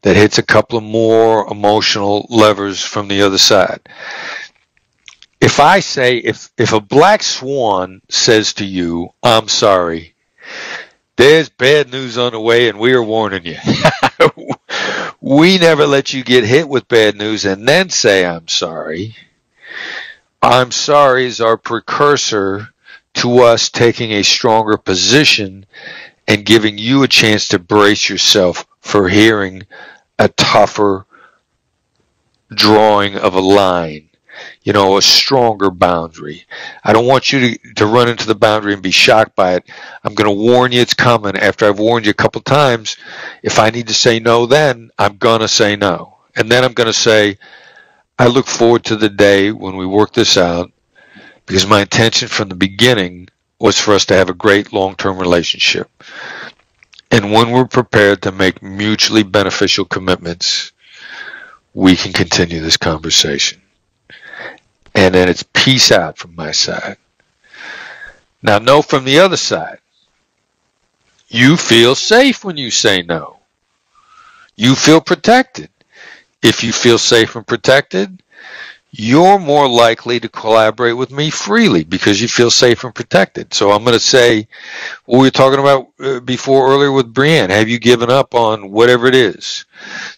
That hits a couple of more emotional levers from the other side. If I say, if, if a black swan says to you, I'm sorry, there's bad news on the way and we are warning you. We never let you get hit with bad news and then say, I'm sorry. I'm sorry is our precursor to us taking a stronger position and giving you a chance to brace yourself for hearing a tougher drawing of a line, you know, a stronger boundary. I don't want you to, to run into the boundary and be shocked by it. I'm going to warn you it's coming. After I've warned you a couple times, if I need to say no, then I'm going to say no. And then I'm going to say, I look forward to the day when we work this out, because my intention from the beginning was for us to have a great long-term relationship. And when we're prepared to make mutually beneficial commitments, we can continue this conversation. And then it's peace out from my side. Now, no from the other side. You feel safe when you say no. You feel protected. If you feel safe and protected, you're more likely to collaborate with me freely because you feel safe and protected. So I'm going to say what we were talking about before earlier with Brienne. Have you given up on whatever it is?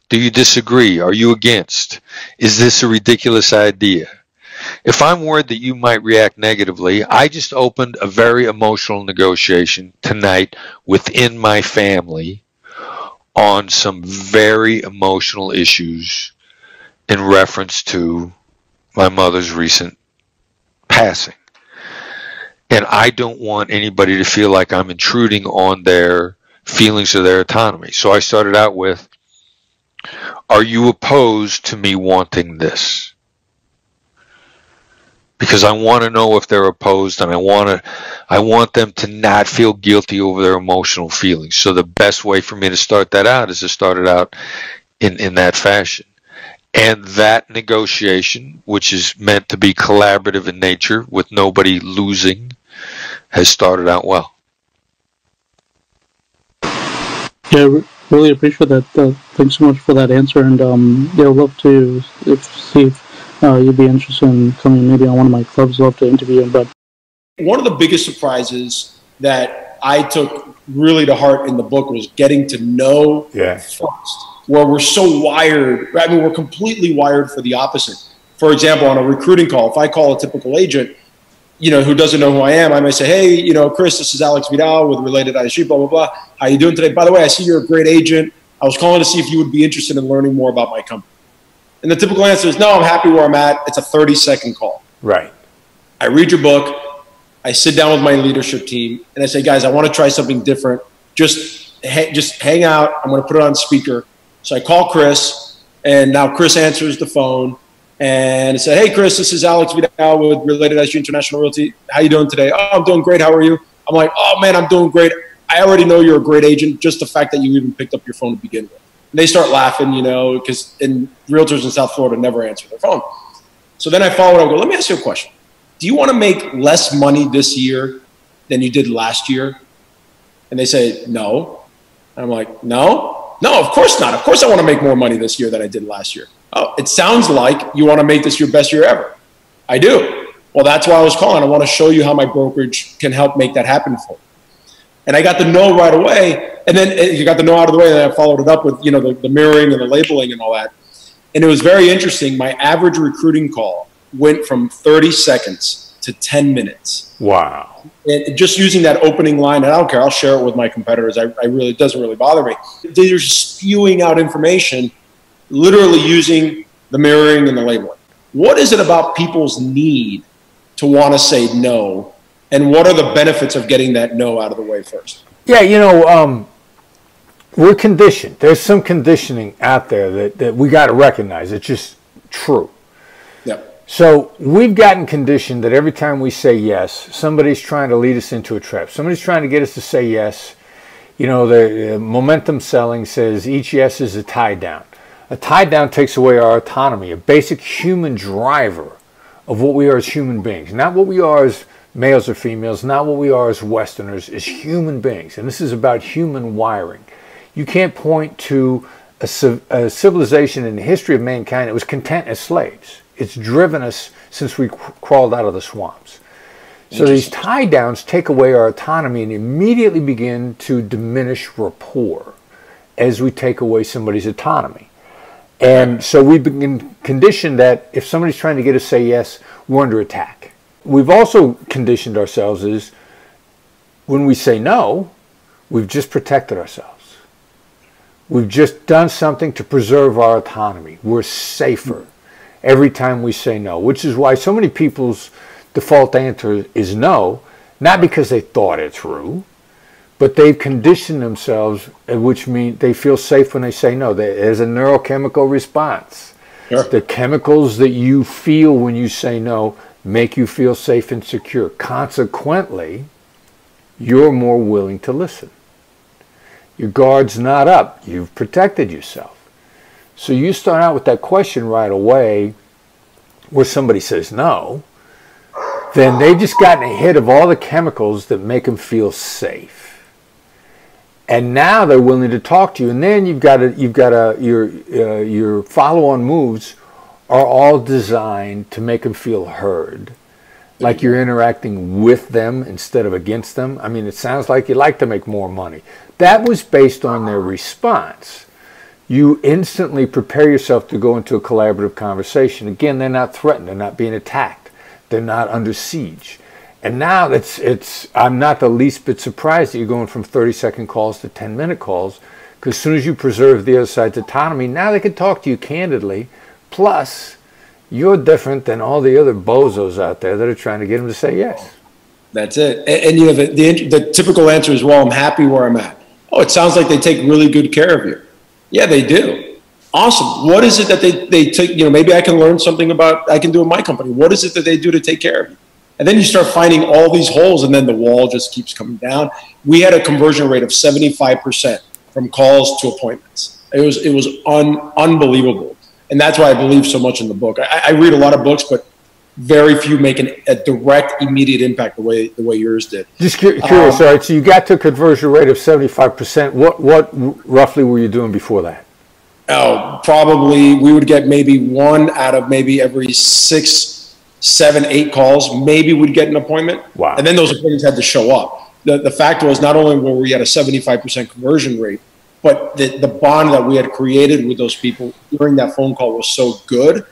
Do you disagree? Are you against? Is this a ridiculous idea? If I'm worried that you might react negatively, I just opened a very emotional negotiation tonight within my family on some very emotional issues in reference to my mother's recent passing. And I don't want anybody to feel like I'm intruding on their feelings or their autonomy. So I started out with, are you opposed to me wanting this? Because I want to know if they're opposed, and I want to, I want them to not feel guilty over their emotional feelings. So the best way for me to start that out is to start it out in, in that fashion. And that negotiation, which is meant to be collaborative in nature with nobody losing, has started out well. Yeah, really appreciate that. Uh, thanks so much for that answer. And um, yeah, I'd love to if, see if Uh, you'd be interested in coming maybe on one of my clubs. Love to interview him. But one of the biggest surprises that I took really to heart in the book was getting to know yeah. first, where we're so wired. I mean, we're completely wired for the opposite. For example, on a recruiting call, if I call a typical agent, you know, who doesn't know who I am, I might say, hey, you know, Chris, this is Alex Vidal with Related I S G, blah, blah, blah. How you doing today? By the way, I see you're a great agent. I was calling to see if you would be interested in learning more about my company. And the typical answer is, no, I'm happy where I'm at. It's a thirty-second call. Right. I read your book. I sit down with my leadership team, and I say, guys, I want to try something different. Just, ha just hang out. I'm going to put it on speaker. So I call Chris, and now Chris answers the phone. And I said, hey, Chris, this is Alex Vidal with Related I S G International Realty. How you doing today? Oh, I'm doing great. How are you? I'm like, oh, man, I'm doing great. I already know you're a great agent, just the fact that you even picked up your phone to begin with. They start laughing, you know, because in realtors in South Florida never answer their phone. So then I follow it up and go, let me ask you a question. Do you want to make less money this year than you did last year? And they say, no. And I'm like, no, no, of course not. Of course I want to make more money this year than I did last year. Oh, it sounds like you want to make this your best year ever. I do. Well, that's why I was calling. I want to show you how my brokerage can help make that happen for you. And I got the no right away. And then you got the no out of the way. And then I followed it up with, you know, the, the mirroring and the labeling and all that. And it was very interesting. My average recruiting call went from thirty seconds to ten minutes. Wow. And just using that opening line, and I don't care, I'll share it with my competitors. I, I really, it doesn't really bother me. They're just spewing out information, literally using the mirroring and the labeling. What is it about people's need to want to say no? And what are the benefits of getting that no out of the way first? Yeah, you know, um, we're conditioned. There's some conditioning out there that, that we got to recognize. It's just true. Yep. So we've gotten conditioned that every time we say yes, somebody's trying to lead us into a trap. Somebody's trying to get us to say yes. You know, the uh, momentum selling says each yes is a tie down. A tie down takes away our autonomy, a basic human driver of what we are as human beings, not what we are as males or females, not what we are as Westerners, as human beings. And this is about human wiring. You can't point to a, a civilization in the history of mankind that was content as slaves. It's driven us since we crawled out of the swamps. So these tie downs take away our autonomy and immediately begin to diminish rapport as we take away somebody's autonomy. And so we've been conditioned that if somebody's trying to get us to say yes, we're under attack. We've also conditioned ourselves is when we say no, we've just protected ourselves. We've just done something to preserve our autonomy. We're safer every time we say no, which is why so many people's default answer is no, not because they thought it through, but they've conditioned themselves, which means they feel safe when they say no. There's a neurochemical response. Sure. The chemicals that you feel when you say no make you feel safe and secure. Consequently, you're more willing to listen. Your guard's not up. You've protected yourself. So you start out with that question right away where somebody says no, then they've just gotten a hit of all the chemicals that make them feel safe. And now they're willing to talk to you. And then you've got, a, you've got a, your, uh, your follow-on moves are all designed to make them feel heard. Like you're interacting with them instead of against them. I mean, it sounds like you like to make more money. That was based on their response. You instantly prepare yourself to go into a collaborative conversation. Again, they're not threatened. They're not being attacked. They're not under siege. And now it's, it's, I'm not the least bit surprised that you're going from thirty-second calls to ten-minute calls, because as soon as you preserve the other side's autonomy, now they can talk to you candidly. Plus, you're different than all the other bozos out there that are trying to get them to say yes. That's it. And, and you know, the, the, the typical answer is, well, I'm happy where I'm at. Oh, it sounds like they take really good care of you. Yeah, they do. Awesome. What is it that they, they take, you know, maybe I can learn something about, I can do in my company. What is it that they do to take care of you? And then you start finding all these holes, and then the wall just keeps coming down. We had a conversion rate of seventy-five percent from calls to appointments. It was, it was un, unbelievable. And that's why I believe so much in the book. I, I read a lot of books, but very few make an, a direct, immediate impact the way the way yours did. Just curious, um, all right, so you got to a conversion rate of seventy-five percent. What, what roughly were you doing before that? Oh, probably we would get maybe one out of maybe every six, seven, eight calls. Maybe we'd get an appointment. Wow. And then those appointments had to show up. The, the fact was, not only were we at a seventy-five percent conversion rate, but the, the bond that we had created with those people during that phone call was so good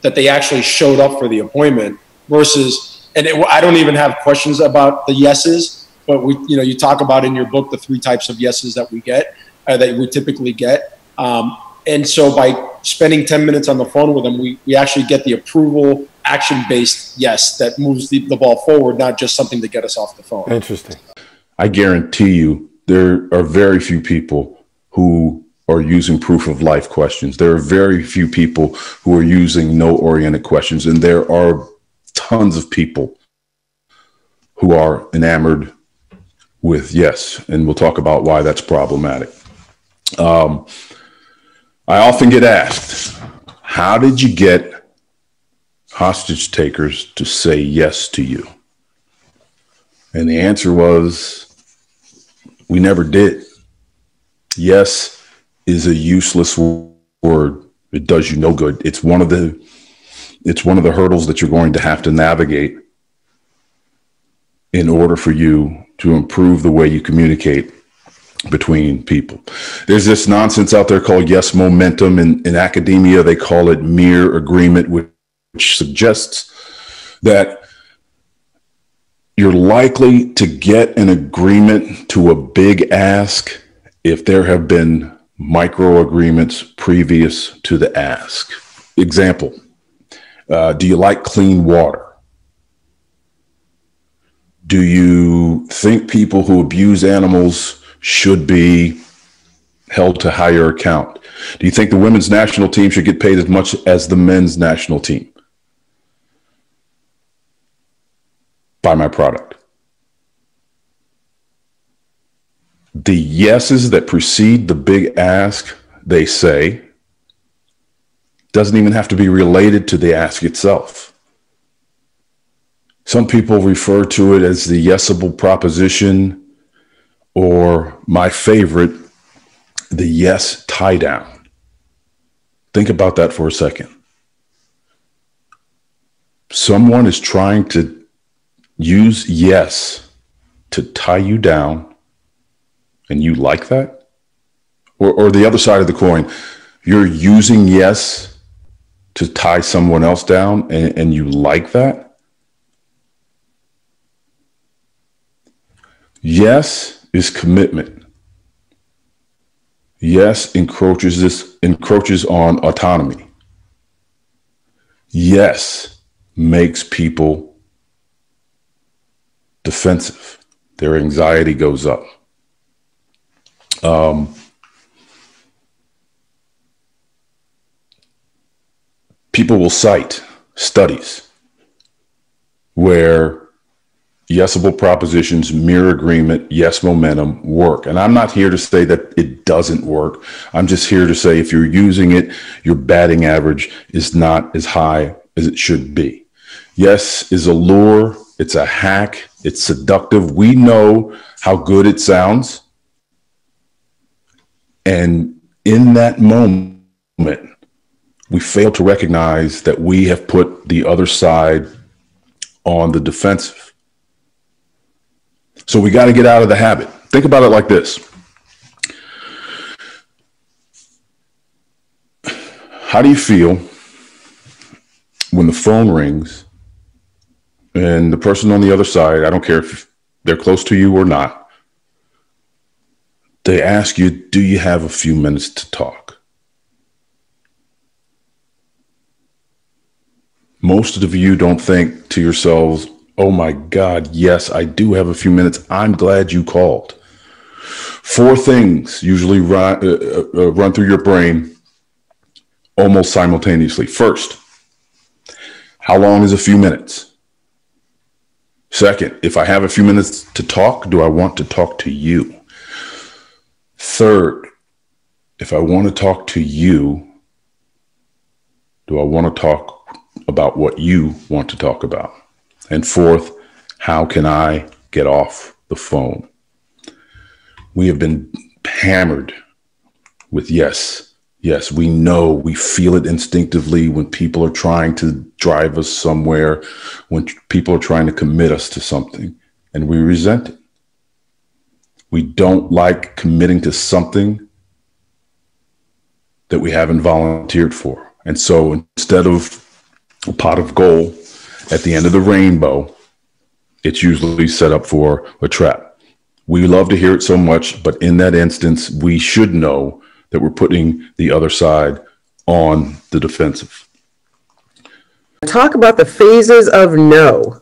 that they actually showed up for the appointment versus, and it, I don't even have questions about the yeses, but we, you know, you talk about in your book, the three types of yeses that we get, uh, that we typically get. Um, and so by spending ten minutes on the phone with them, we, we actually get the approval action-based yes that moves the, the ball forward, not just something to get us off the phone. Interesting. I guarantee you there are very few people who are using proof of life questions. There are very few people who are using no-oriented questions, and there are tons of people who are enamored with yes, and we'll talk about why that's problematic. Um, I often get asked, how did you get hostage takers to say yes to you? And the answer was, we never did. yes is a useless word. It does you no good. It's one of the, it's one of the hurdles that you're going to have to navigate in order for you to improve the way you communicate between people. There's this nonsense out there called yes momentum. In, in academia, they call it mere agreement, which, which suggests that you're likely to get an agreement to a big ask if there have been micro agreements previous to the ask. Example, uh, do you like clean water? Do you think people who abuse animals should be held to higher account? Do you think the women's national team should get paid as much as the men's national team? Buy my product. The yeses that precede the big ask, they say, doesn't even have to be related to the ask itself. Some people refer to it as the yesable proposition, or my favorite, the yes tie down. Think about that for a second. Someone is trying to use yes to tie you down, and you like that? Or, or the other side of the coin, you're using yes to tie someone else down, and, and you like that? Yes is commitment. Yes encroaches this encroaches on autonomy. Yes makes people defensive. Their anxiety goes up. Um, people will cite studies where yesable propositions, mere agreement, yes momentum work. And I'm not here to say that it doesn't work. I'm just here to say if you're using it, your batting average is not as high as it should be. Yes is a lure. It's a hack. It's seductive. We know how good it sounds. And in that moment, we fail to recognize that we have put the other side on the defensive. So we got to get out of the habit. Think about it like this. How do you feel when the phone rings and the person on the other side, I don't care if they're close to you or not, they ask you, do you have a few minutes to talk? Most of you don't think to yourselves, oh my God, yes, I do have a few minutes. I'm glad you called. Four things usually run, uh, uh, run through your brain almost simultaneously. First, how long is a few minutes? Second, if I have a few minutes to talk, do I want to talk to you? Third, if I want to talk to you, do I want to talk about what you want to talk about? And fourth, how can I get off the phone? We have been hammered with yes. Yes, we know, we feel it instinctively when people are trying to drive us somewhere, when people are trying to commit us to something, and we resent it. We don't like committing to something that we haven't volunteered for. And so instead of a pot of gold at the end of the rainbow, it's usually set up for a trap. We love to hear it so much, but in that instance, we should know that we're putting the other side on the defensive. Talk about the phases of no.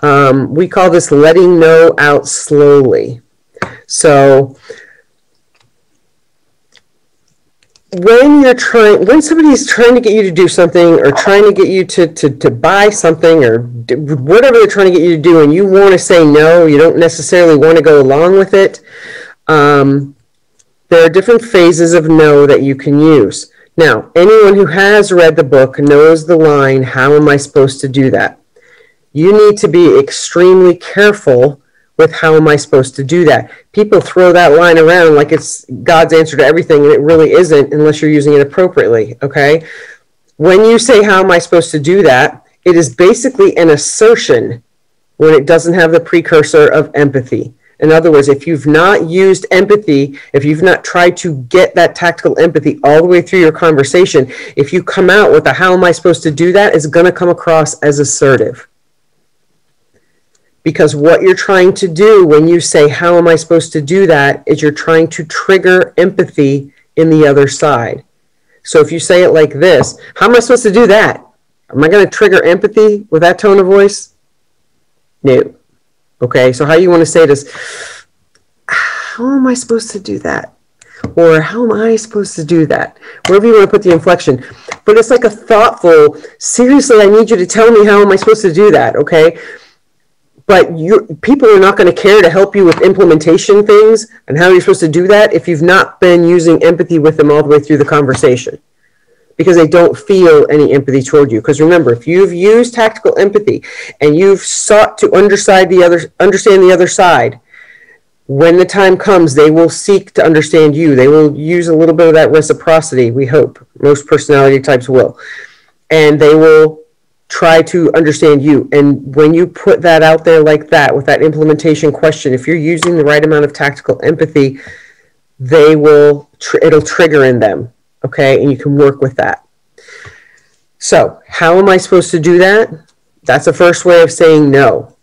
Um, we call this letting no out slowly. So when you're trying, when somebody's trying to get you to do something, or trying to get you to, to, to buy something, or whatever they're trying to get you to do, and you want to say no, you don't necessarily want to go along with it, um, there are different phases of no that you can use. Now, anyone who has read the book knows the line, how am I supposed to do that? You need to be extremely careful with how am I supposed to do that? People throw that line around like it's God's answer to everything, and it really isn't unless you're using it appropriately, okay? When you say, how am I supposed to do that, it is basically an assertion when it doesn't have the precursor of empathy. In other words, if you've not used empathy, if you've not tried to get that tactical empathy all the way through your conversation, if you come out with a how am I supposed to do that, it's going to come across as assertive. Because what you're trying to do when you say how am I supposed to do that is you're trying to trigger empathy in the other side. So if you say it like this, how am I supposed to do that? Am I going to trigger empathy with that tone of voice? No. Okay, so how you want to say this, how am I supposed to do that? Or how am I supposed to do that? Wherever you want to put the inflection. But it's like a thoughtful, seriously, I need you to tell me how am I supposed to do that, okay? But you, people are not going to care to help you with implementation things and how you're supposed to do that if you've not been using empathy with them all the way through the conversation. Because they don't feel any empathy toward you. Because remember, if you've used tactical empathy and you've sought to understand the other, understand the other side, when the time comes, they will seek to understand you. They will use a little bit of that reciprocity, we hope. Most personality types will. And they will try to understand you. And when you put that out there like that, with that implementation question, if you're using the right amount of tactical empathy, they will tr- it'll trigger in them. Okay, and you can work with that. So, how am I supposed to do that? That's the first way of saying no.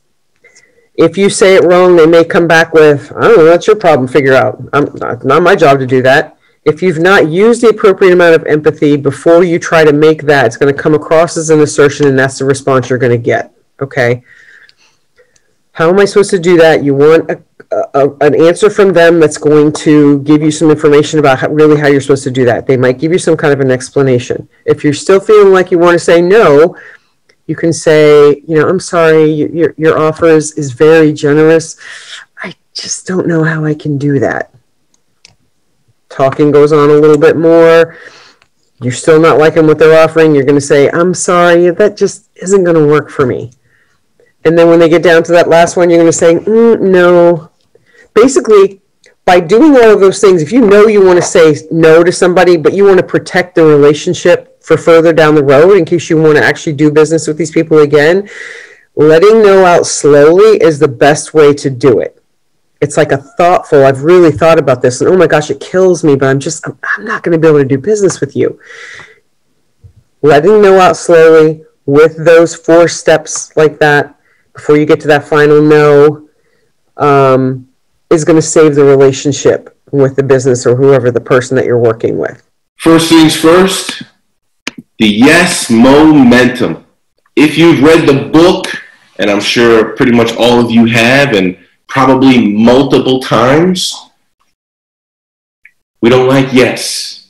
If you say it wrong, they may come back with, I don't know, that's your problem, figure out. I'm not, not my job to do that. If you've not used the appropriate amount of empathy before you try to make that, it's going to come across as an assertion, and that's the response you're going to get. Okay. How am I supposed to do that? You want a, a, an answer from them that's going to give you some information about how, really how you're supposed to do that. They might give you some kind of an explanation. If you're still feeling like you want to say no, you can say, you know, I'm sorry, your, your offer is, is very generous. I just don't know how I can do that. Talking goes on a little bit more. You're still not liking what they're offering. You're going to say, I'm sorry, that just isn't going to work for me. And then when they get down to that last one, you're going to say, mm, no. Basically, by doing all of those things, if you know you want to say no to somebody, but you want to protect the relationship for further down the road in case you want to actually do business with these people again, letting no out slowly is the best way to do it. It's like a thoughtful, I've really thought about this, and oh my gosh, it kills me, but I'm just, I'm, I'm not going to be able to do business with you. Letting no out slowly with those four steps like that, before you get to that final no, um, is going to save the relationship with the business or whoever the person that you're working with. First things first, the yes momentum. If you've read the book, and I'm sure pretty much all of you have, and probably multiple times, we don't like yes.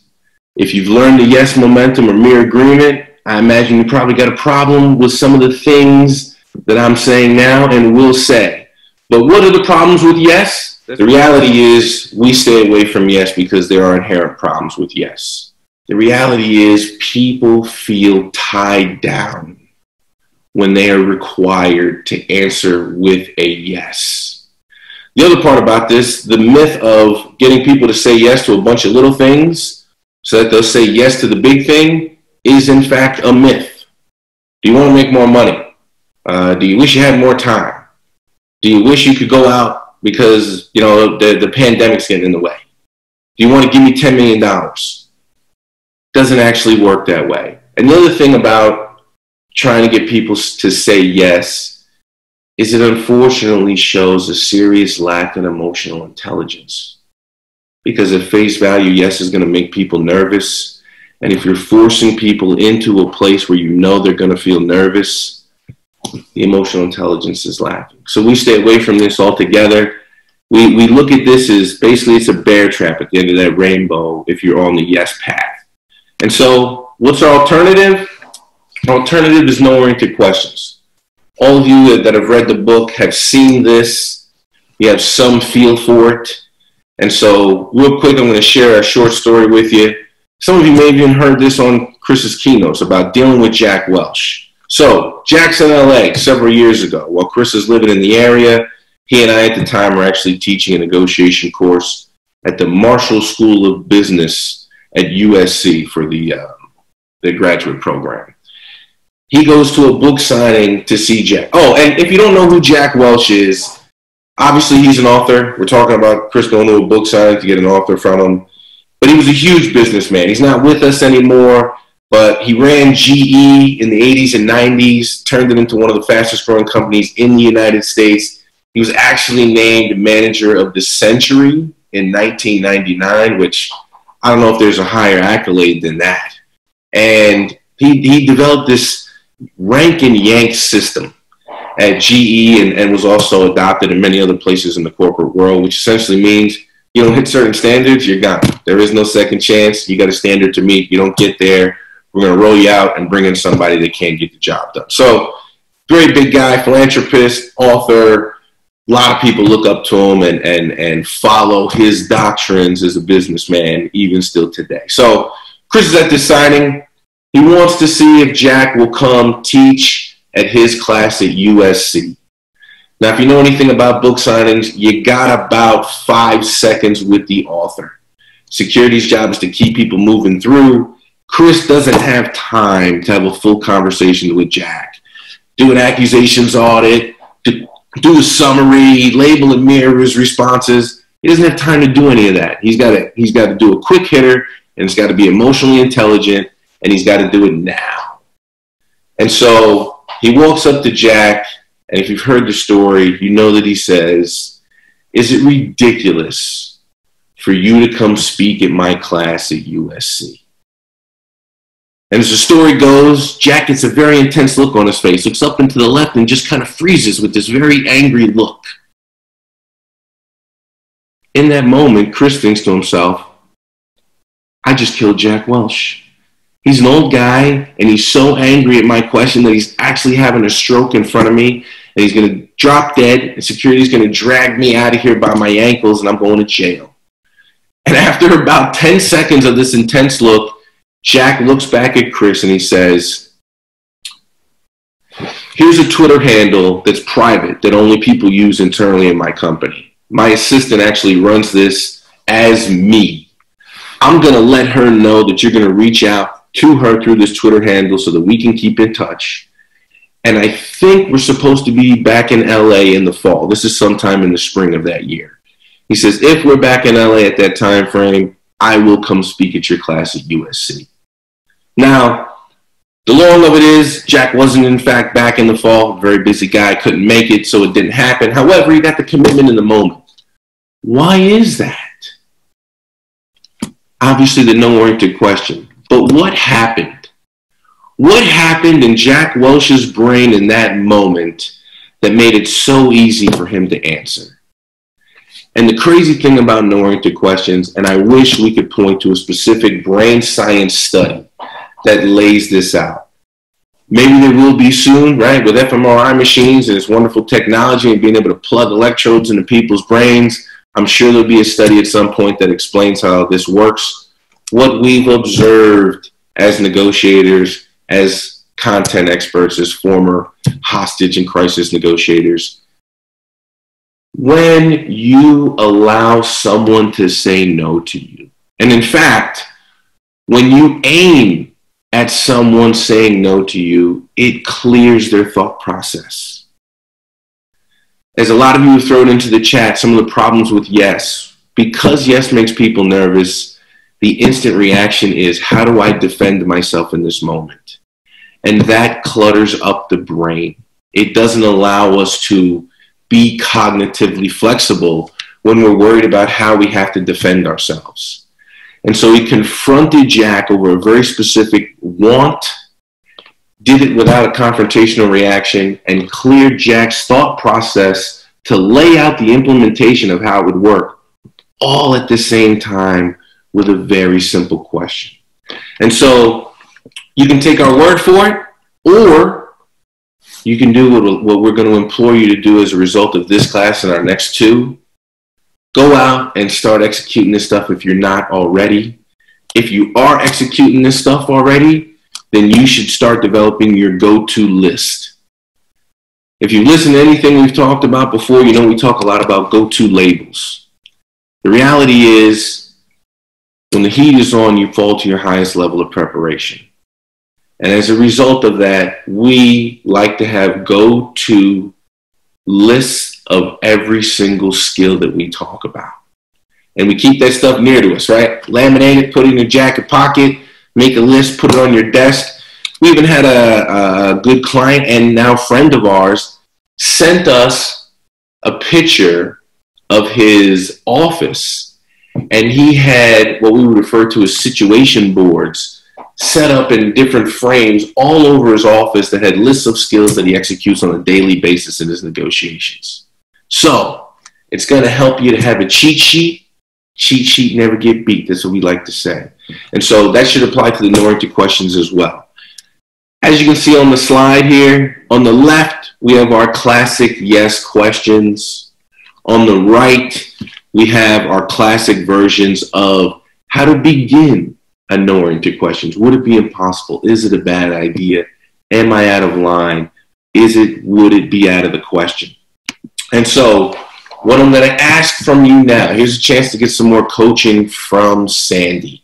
If you've learned the yes momentum or mere agreement, I imagine you probably got a problem with some of the things that I'm saying now and will say. But what are the problems with yes? The reality is we stay away from yes because there are inherent problems with yes. The reality is people feel tied down when they are required to answer with a yes. The other part about this, the myth of getting people to say yes to a bunch of little things so that they'll say yes to the big thing is in fact a myth. Do you want to make more money? Uh, do you wish you had more time? Do you wish you could go out because, you know, the, the pandemic's getting in the way? Do you want to give me ten million dollars? Doesn't actually work that way. Another thing about trying to get people to say yes is it unfortunately shows a serious lack in emotional intelligence. Because at face value, yes is going to make people nervous. And if you're forcing people into a place where you know they're going to feel nervous, the emotional intelligence is lacking. So we stay away from this altogether. We, we look at this as basically it's a bear trap at the end of that rainbow if you're on the yes path. And so what's our alternative? Our alternative is no-oriented questions. All of you that have read the book have seen this. You have some feel for it. And so real quick, I'm going to share a short story with you. Some of you may have even heard this on Chris's keynotes about dealing with Jack Welch. So Jack's in L A several years ago while Chris is living in the area. He and I at the time were actually teaching a negotiation course at the Marshall School of Business at U S C for the, uh, the graduate program. He goes to a book signing to see Jack. Oh, and if you don't know who Jack Welch is, obviously he's an author. We're talking about Chris going to a book signing to get an author from him. But he was a huge businessman. He's not with us anymore, but he ran G E in the eighties and nineties, turned it into one of the fastest growing companies in the United States. He was actually named Manager of the Century in nineteen ninety-nine, which I don't know if there's a higher accolade than that. And he, he developed this rank and yank system at G E and, and was also adopted in many other places in the corporate world, which essentially means you don't hit certain standards, you're gone. There is no second chance. You got a standard to meet. You don't get there, we're going to roll you out and bring in somebody that can get the job done. So very big guy, philanthropist, author. A lot of people look up to him and, and, and follow his doctrines as a businessman, even still today. So Chris is at this signing. He wants to see if Jack will come teach at his class at U S C. Now, if you know anything about book signings, you got about five seconds with the author. Security's job is to keep people moving through. Chris doesn't have time to have a full conversation with Jack. Do an accusations audit, do a summary, label and mirror his responses. He doesn't have time to do any of that. He's got to, he's got to do a quick hitter, and it's got to be emotionally intelligent, and he's got to do it now. And so he walks up to Jack, and if you've heard the story, you know that he says, "Is it ridiculous for you to come speak at my class at U S C?" And as the story goes, Jack gets a very intense look on his face, looks up and to the left, and just kind of freezes with this very angry look. In that moment, Chris thinks to himself, "I just killed Jack Welch. He's an old guy, and he's so angry at my question that he's actually having a stroke in front of me, and he's going to drop dead, and security's going to drag me out of here by my ankles, and I'm going to jail." And after about ten seconds of this intense look, Jack looks back at Chris, and he says, "Here's a Twitter handle that's private that only people use internally in my company. My assistant actually runs this as me. I'm going to let her know that you're going to reach out to her through this Twitter handle so that we can keep in touch. And I think we're supposed to be back in L A in the fall. This is sometime in the spring of that year." He says, "If we're back in L A at that time frame, I will come speak at your class at U S C." Now, the long of it is, Jack wasn't in fact back in the fall. Very busy guy, couldn't make it, so it didn't happen. However, he got the commitment in the moment. Why is that? Obviously, the no-oriented question. But what happened? What happened in Jack Welch's brain in that moment that made it so easy for him to answer? And the crazy thing about no-oriented questions, and I wish we could point to a specific brain science study that lays this out. Maybe there will be soon, right, with fMRI machines and this wonderful technology and being able to plug electrodes into people's brains. I'm sure there'll be a study at some point that explains how this works. What we've observed as negotiators, as content experts, as former hostage and crisis negotiators, when you allow someone to say no to you, and in fact, when you aim at someone saying no to you, it clears their thought process. As a lot of you have thrown into the chat, some of the problems with yes, because yes makes people nervous. The instant reaction is, how do I defend myself in this moment? And that clutters up the brain. It doesn't allow us to be cognitively flexible when we're worried about how we have to defend ourselves. And so he confronted Jack over a very specific want, did it without a confrontational reaction, and cleared Jack's thought process to lay out the implementation of how it would work, all at the same time, with a very simple question. And so you can take our word for it, or you can do what, what we're going to implore you to do as a result of this class and our next two. Go out and start executing this stuff if you're not already. If you are executing this stuff already, then you should start developing your go-to list. If you've listened to anything we've talked about before, you know we talk a lot about go-to labels. The reality is, when the heat is on, you fall to your highest level of preparation. And as a result of that, we like to have go-to lists of every single skill that we talk about. And we keep that stuff near to us, right? Laminate it, put it in your jacket pocket, make a list, put it on your desk. We even had a, a good client and now friend of ours sent us a picture of his office, and he had what we would refer to as situation boards set up in different frames all over his office that had lists of skills that he executes on a daily basis in his negotiations. So it's going to help you to have a cheat sheet. Cheat sheet, never get beat. That's what we like to say. And so that should apply to the no-answer questions as well. As you can see on the slide here, on the left, we have our classic yes questions. On the right, we have our classic versions of how to begin a no-answer questions. Would it be impossible? Is it a bad idea? Am I out of line? Is it, would it be out of the question? And so what I'm going to ask from you now, here's a chance to get some more coaching from Sandy.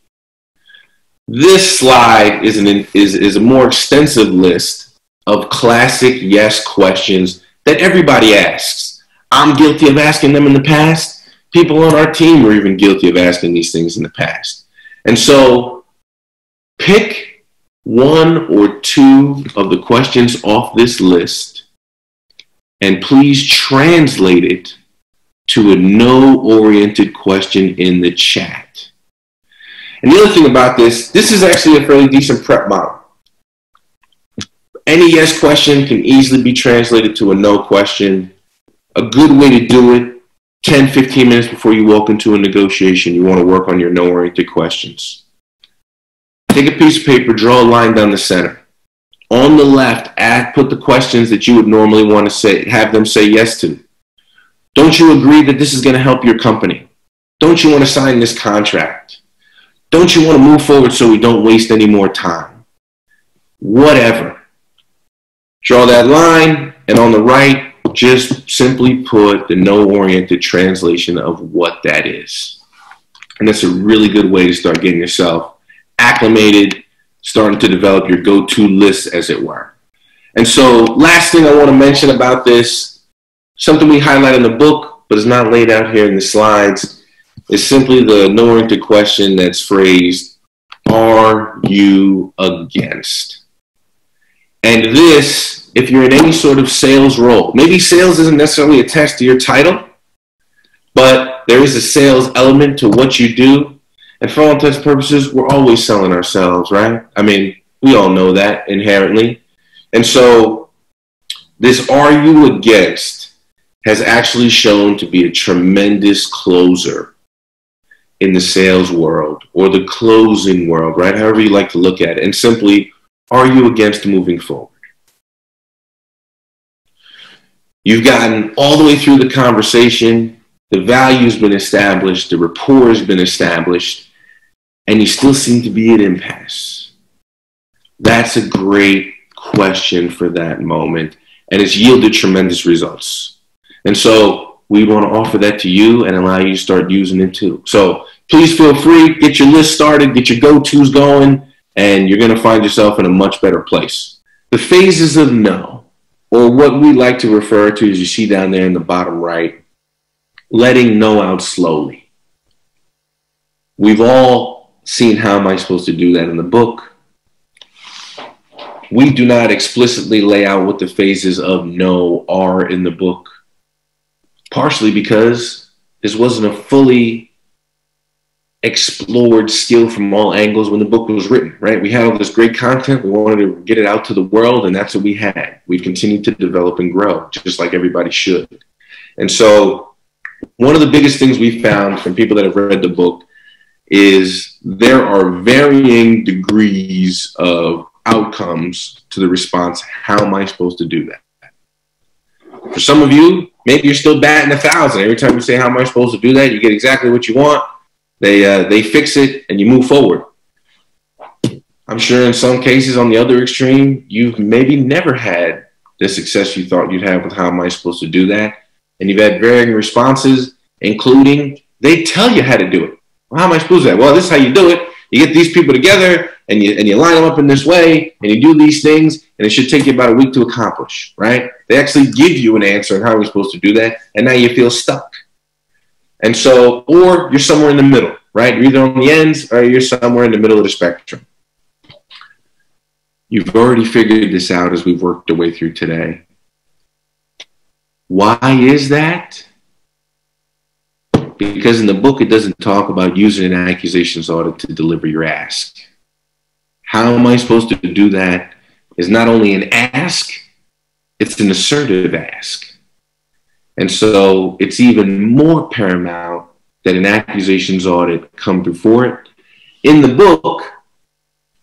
This slide is, an, is, is a more extensive list of classic yes questions that everybody asks. I'm guilty of asking them in the past. People on our team were even guilty of asking these things in the past. And so pick one or two of the questions off this list and please translate it to a no-oriented question in the chat. And the other thing about this, this is actually a fairly decent prep model. Any yes question can easily be translated to a no question. A good way to do it, ten, fifteen minutes before you walk into a negotiation, you want to work on your no-oriented questions. Take a piece of paper, draw a line down the center. On the left, add, put the questions that you would normally want to say, have them say yes to. Don't you agree that this is going to help your company? Don't you want to sign this contract? Don't you want to move forward so we don't waste any more time? Whatever. Draw that line, and on the right, just simply put the no-oriented translation of what that is. And that's a really good way to start getting yourself acclimated, starting to develop your go-to list, as it were. And so, last thing I want to mention about this, something we highlight in the book, but is not laid out here in the slides, it's simply the no-oriented question that's phrased, are you against? And this, if you're in any sort of sales role, maybe sales isn't necessarily attached to your title, but there is a sales element to what you do. And for all intents and purposes, we're always selling ourselves, right? I mean, we all know that inherently. And so this are you against has actually shown to be a tremendous closer in the sales world or the closing world, right? However you like to look at it. And simply, are you against moving forward? You've gotten all the way through the conversation. The value's been established. The rapport's been established. And you still seem to be at impasse. That's a great question for that moment. And it's yielded tremendous results. And so we want to offer that to you and allow you to start using it too. So please feel free, get your list started, get your go-tos going, and you're going to find yourself in a much better place. The phases of no, or what we like to refer to as you see down there in the bottom right, letting no out slowly. We've all seen how am I supposed to do that in the book. We do not explicitly lay out what the phases of no are in the book. Partially because this wasn't a fully explored skill from all angles when the book was written, right? We had all this great content. We wanted to get it out to the world, and that's what we had. We've continued to develop and grow, just like everybody should. And so one of the biggest things we found from people that have read the book is there are varying degrees of outcomes to the response, how am I supposed to do that? For some of you, maybe you're still batting a thousand. Every time you say, how am I supposed to do that? You get exactly what you want. They, uh, they fix it, and you move forward. I'm sure in some cases on the other extreme, you've maybe never had the success you thought you'd have with how am I supposed to do that? And you've had varying responses, including they tell you how to do it. Well, how am I supposed to do that? Well, this is how you do it. You get these people together and you, and you line them up in this way and you do these things and it should take you about a week to accomplish, right? They actually give you an answer on how we're supposed to do that, and now you feel stuck. And so, or you're somewhere in the middle, right? You're either on the ends or you're somewhere in the middle of the spectrum. You've already figured this out as we've worked our way through today. Why is that? Because in the book, it doesn't talk about using an acquisitions audit to deliver your ask. How am I supposed to do that is not only an ask, it's an assertive ask. And so it's even more paramount that an acquisitions audit come before it. In the book,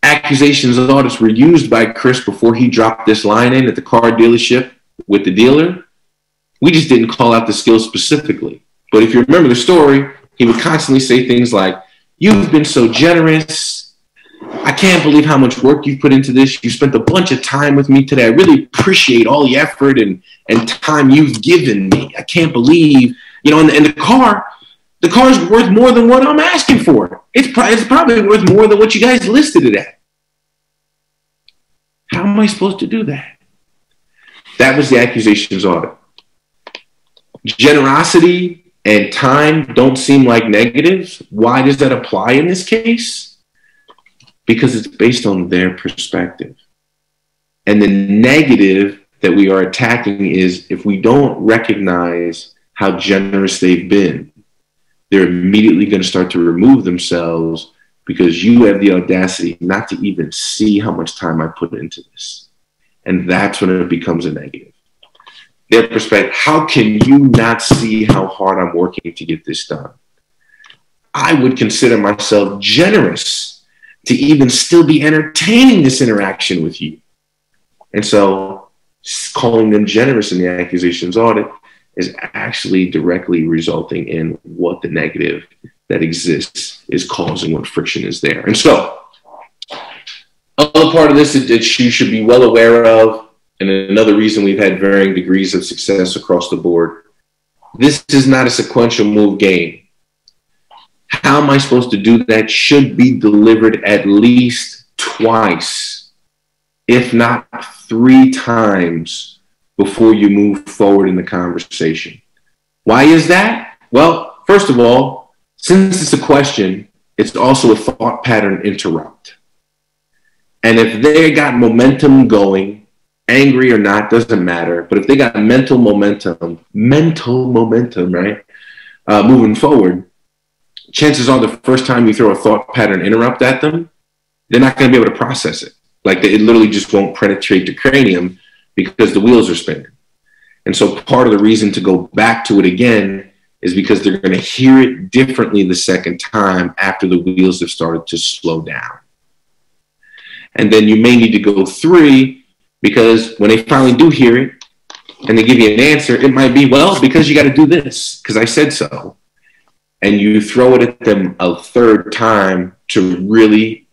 acquisitions audits were used by Chris before he dropped this line in at the car dealership with the dealer. We just didn't call out the skills specifically. But if you remember the story, he would constantly say things like, you've been so generous. I can't believe how much work you've put into this. You spent a bunch of time with me today. I really appreciate all the effort and, and time you've given me. I can't believe, you know, and, and the car, the car's worth more than what I'm asking for. It's, pro it's probably worth more than what you guys listed it at. How am I supposed to do that? That was the acquisitions audit. Generosity and time don't seem like negatives. Why does that apply in this case? Because it's based on their perspective. And the negative that we are attacking is if we don't recognize how generous they've been, they're immediately going to start to remove themselves because you have the audacity not to even see how much time I put into this. And that's when it becomes a negative. Their perspective, how can you not see how hard I'm working to get this done? I would consider myself generous to even still be entertaining this interaction with you. And so calling them generous in the acquisitions audit is actually directly resulting in what the negative that exists is causing, what friction is there. And so another part of this that you should be well aware of, and another reason we've had varying degrees of success across the board, this is not a sequential move game. How am I supposed to do that should be delivered at least twice, if not three times, before you move forward in the conversation. Why is that? Well, first of all, since it's a question, it's also a thought pattern interrupt. And if they got momentum going, angry or not, doesn't matter. But if they got mental momentum, mental momentum, right, uh, moving forward, chances are the first time you throw a thought pattern interrupt at them, they're not going to be able to process it. Like, they, it literally just won't penetrate the cranium because the wheels are spinning. And so part of the reason to go back to it again is because they're going to hear it differently the second time after the wheels have started to slow down. And then you may need to go three, because when they finally do hear it and they give you an answer, it might be, well, because you got to do this, because I said so. And you throw it at them a third time to really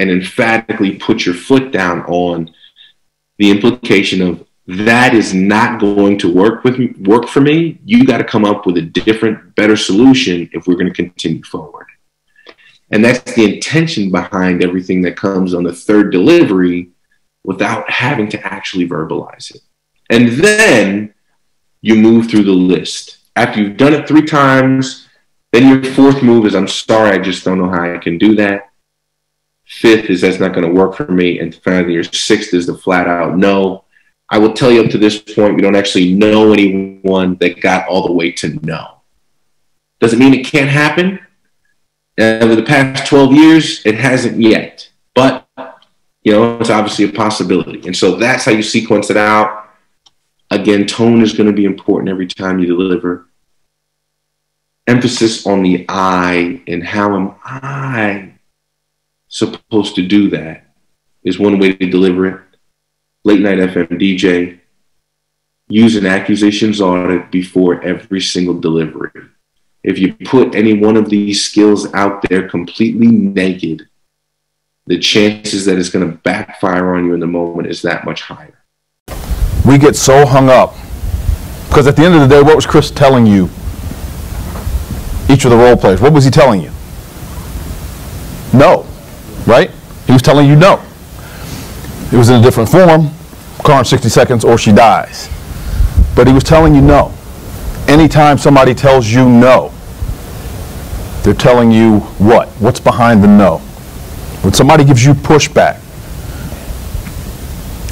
and emphatically put your foot down on the implication of, that is not going to work with me, work for me. You got to come up with a different, better solution if we're going to continue forward. And that's the intention behind everything that comes on the third delivery, without having to actually verbalize it. And then you move through the list. After you've done it three times, then your fourth move is, I'm sorry, I just don't know how I can do that. Fifth is, that's not going to work for me. And finally, your sixth is the flat out no. I will tell you, up to this point, we don't actually know anyone that got all the way to no. Doesn't mean it can't happen. And over the past twelve years, it hasn't yet. But you know, it's obviously a possibility. And so that's how you sequence it out. Again, tone is going to be important every time you deliver. Emphasis on the I and how am I supposed to do that is one way to deliver it. Late night F M D J, use an acquisitions audit before every single delivery. If you put any one of these skills out there completely naked, the chances that it's going to backfire on you in the moment is that much higher. We get so hung up. Because at the end of the day, what was Chris telling you? Each of the role players, what was he telling you? No, right? He was telling you no. It was in a different form, car in sixty seconds or she dies. But he was telling you no. Anytime somebody tells you no, they're telling you what? What's behind the no? When somebody gives you pushback,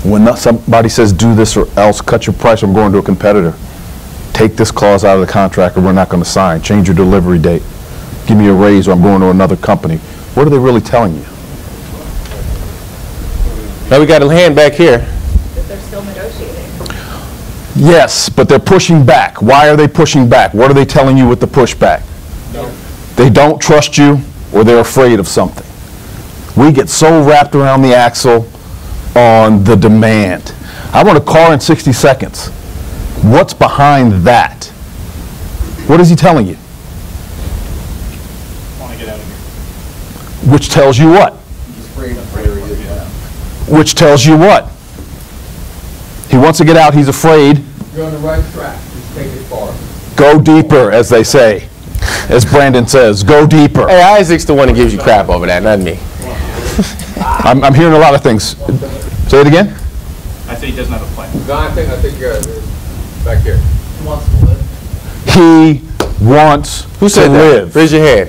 when somebody says do this or else, cut your price, I'm going to a competitor. Take this clause out of the contract or we're not going to sign. Change your delivery date. Give me a raise or I'm going to another company. What are they really telling you? Now we got a hand back here. That they're still negotiating. Yes, but they're pushing back. Why are they pushing back? What are they telling you with the pushback? No. They don't trust you or they're afraid of something. We get so wrapped around the axle on the demand. I want a car in sixty seconds. What's behind that? What is he telling you? I want to get out of here. Which tells you what? He's afraid of Which tells you what? He wants to get out, he's afraid. You're on the right track, just take it far. Go deeper, as they say. As Brandon says, go deeper. Hey, Isaac's the one who gives you crap over that, not me. I'm, I'm hearing a lot of things. Say it again? I said he doesn't have a plan. No, I think, I think you're back here. He wants to live. He wants Who said to that? live. Raise your hand.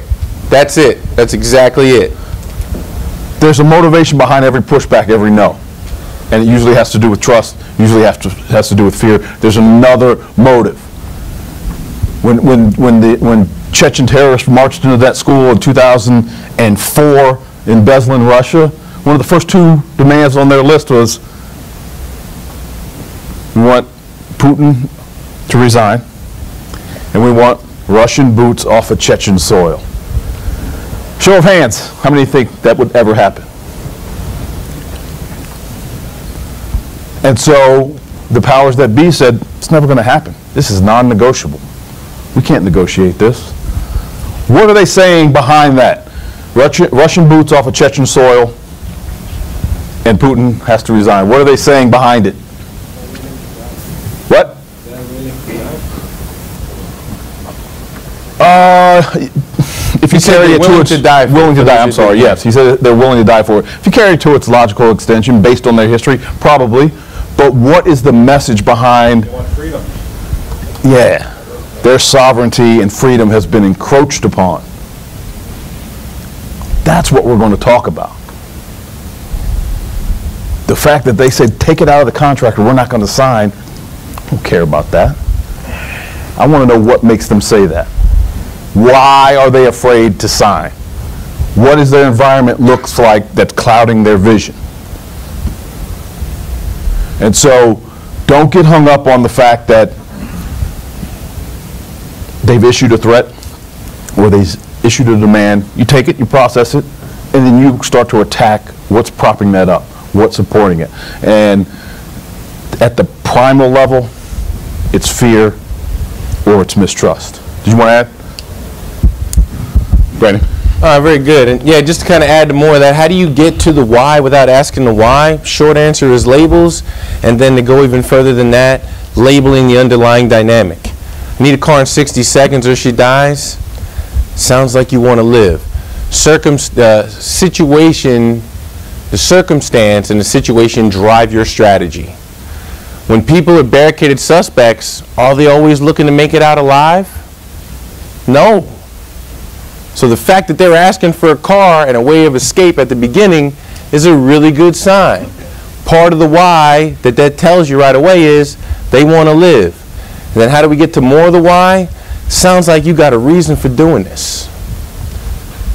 That's it. That's exactly it. There's a motivation behind every pushback, every no. And it usually has to do with trust, usually has to, has to do with fear. There's another motive. When, when, when, the, when Chechen terrorists marched into that school in two thousand four in Beslan, Russia, one of the first two demands on their list was, we want Putin to resign, and we want Russian boots off of Chechen soil. Show of hands, how many think that would ever happen? And so the powers that be said, it's never going to happen. This is non-negotiable. We can't negotiate this. What are they saying behind that? Russia, Russian boots off of Chechen soil and Putin has to resign. What are they saying behind it? What? Uh... If you carry it to its to die willing to die, I'm sorry. Yes, he said they're willing to die for it. If you carry it to its logical extension, based on their history, probably. But what is the message behind? They want freedom. Yeah, their sovereignty and freedom has been encroached upon. That's what we're going to talk about. The fact that they said, "Take it out of the contract, or we're not going to sign." I don't care about that. I want to know what makes them say that. Why are they afraid to sign? What is their environment looks like that's clouding their vision? And so don't get hung up on the fact that they've issued a threat or they issued a demand. You take it, you process it, and then you start to attack what's propping that up, what's supporting it. And at the primal level, it's fear or it's mistrust. Did you want to add? Brandon. All right, very good. And yeah, just to kind of add to more of that, how do you get to the why without asking the why? Short answer is labels, and then to go even further than that, labeling the underlying dynamic. Need a car in sixty seconds or she dies? Sounds like you want to live. Circum uh, situation, the circumstance and the situation drive your strategy. When people are barricaded suspects, are they always looking to make it out alive? No. So the fact that they're asking for a car and a way of escape at the beginning is a really good sign. Part of the why that that tells you right away is they want to live. And then how do we get to more of the why? Sounds like you got a reason for doing this.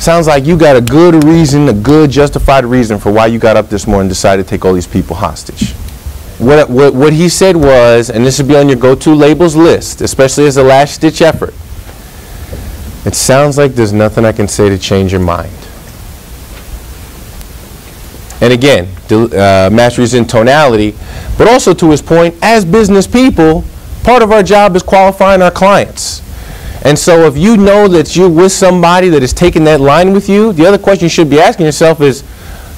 Sounds like you got a good reason, a good justified reason for why you got up this morning and decided to take all these people hostage. What, what, what he said was, and this would be on your go-to labels list, especially as a last-ditch effort, it sounds like there's nothing I can say to change your mind. And again, uh, mastery's in tonality, but also to his point, as business people, part of our job is qualifying our clients. And so if you know that you're with somebody that is taking that line with you, the other question you should be asking yourself is,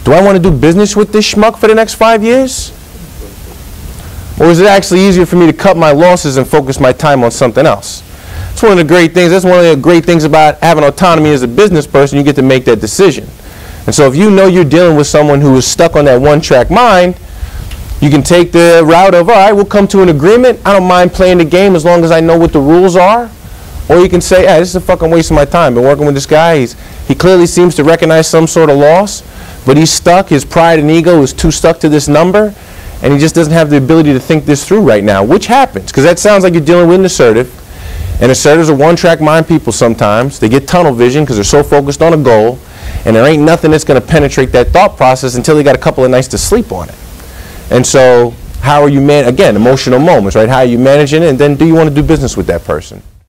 do I want to do business with this schmuck for the next five years? Or is it actually easier for me to cut my losses and focus my time on something else? That's one of the great things. That's one of the great things about having autonomy as a business person. You get to make that decision. And so if you know you're dealing with someone who is stuck on that one-track mind, you can take the route of, all right, we'll come to an agreement. I don't mind playing the game as long as I know what the rules are. Or you can say, hey, this is a fucking waste of my time. Been working with this guy. He's, he clearly seems to recognize some sort of loss, but he's stuck. His pride and ego is too stuck to this number, and he just doesn't have the ability to think this through right now, which happens. Because that sounds like you're dealing with an assertive. And assertives are one-track mind people sometimes. They get tunnel vision because they're so focused on a goal, and there ain't nothing that's going to penetrate that thought process until they got a couple of nights to sleep on it. And so how are you, man? Again, emotional moments, right? How are you managing it? And then do you want to do business with that person?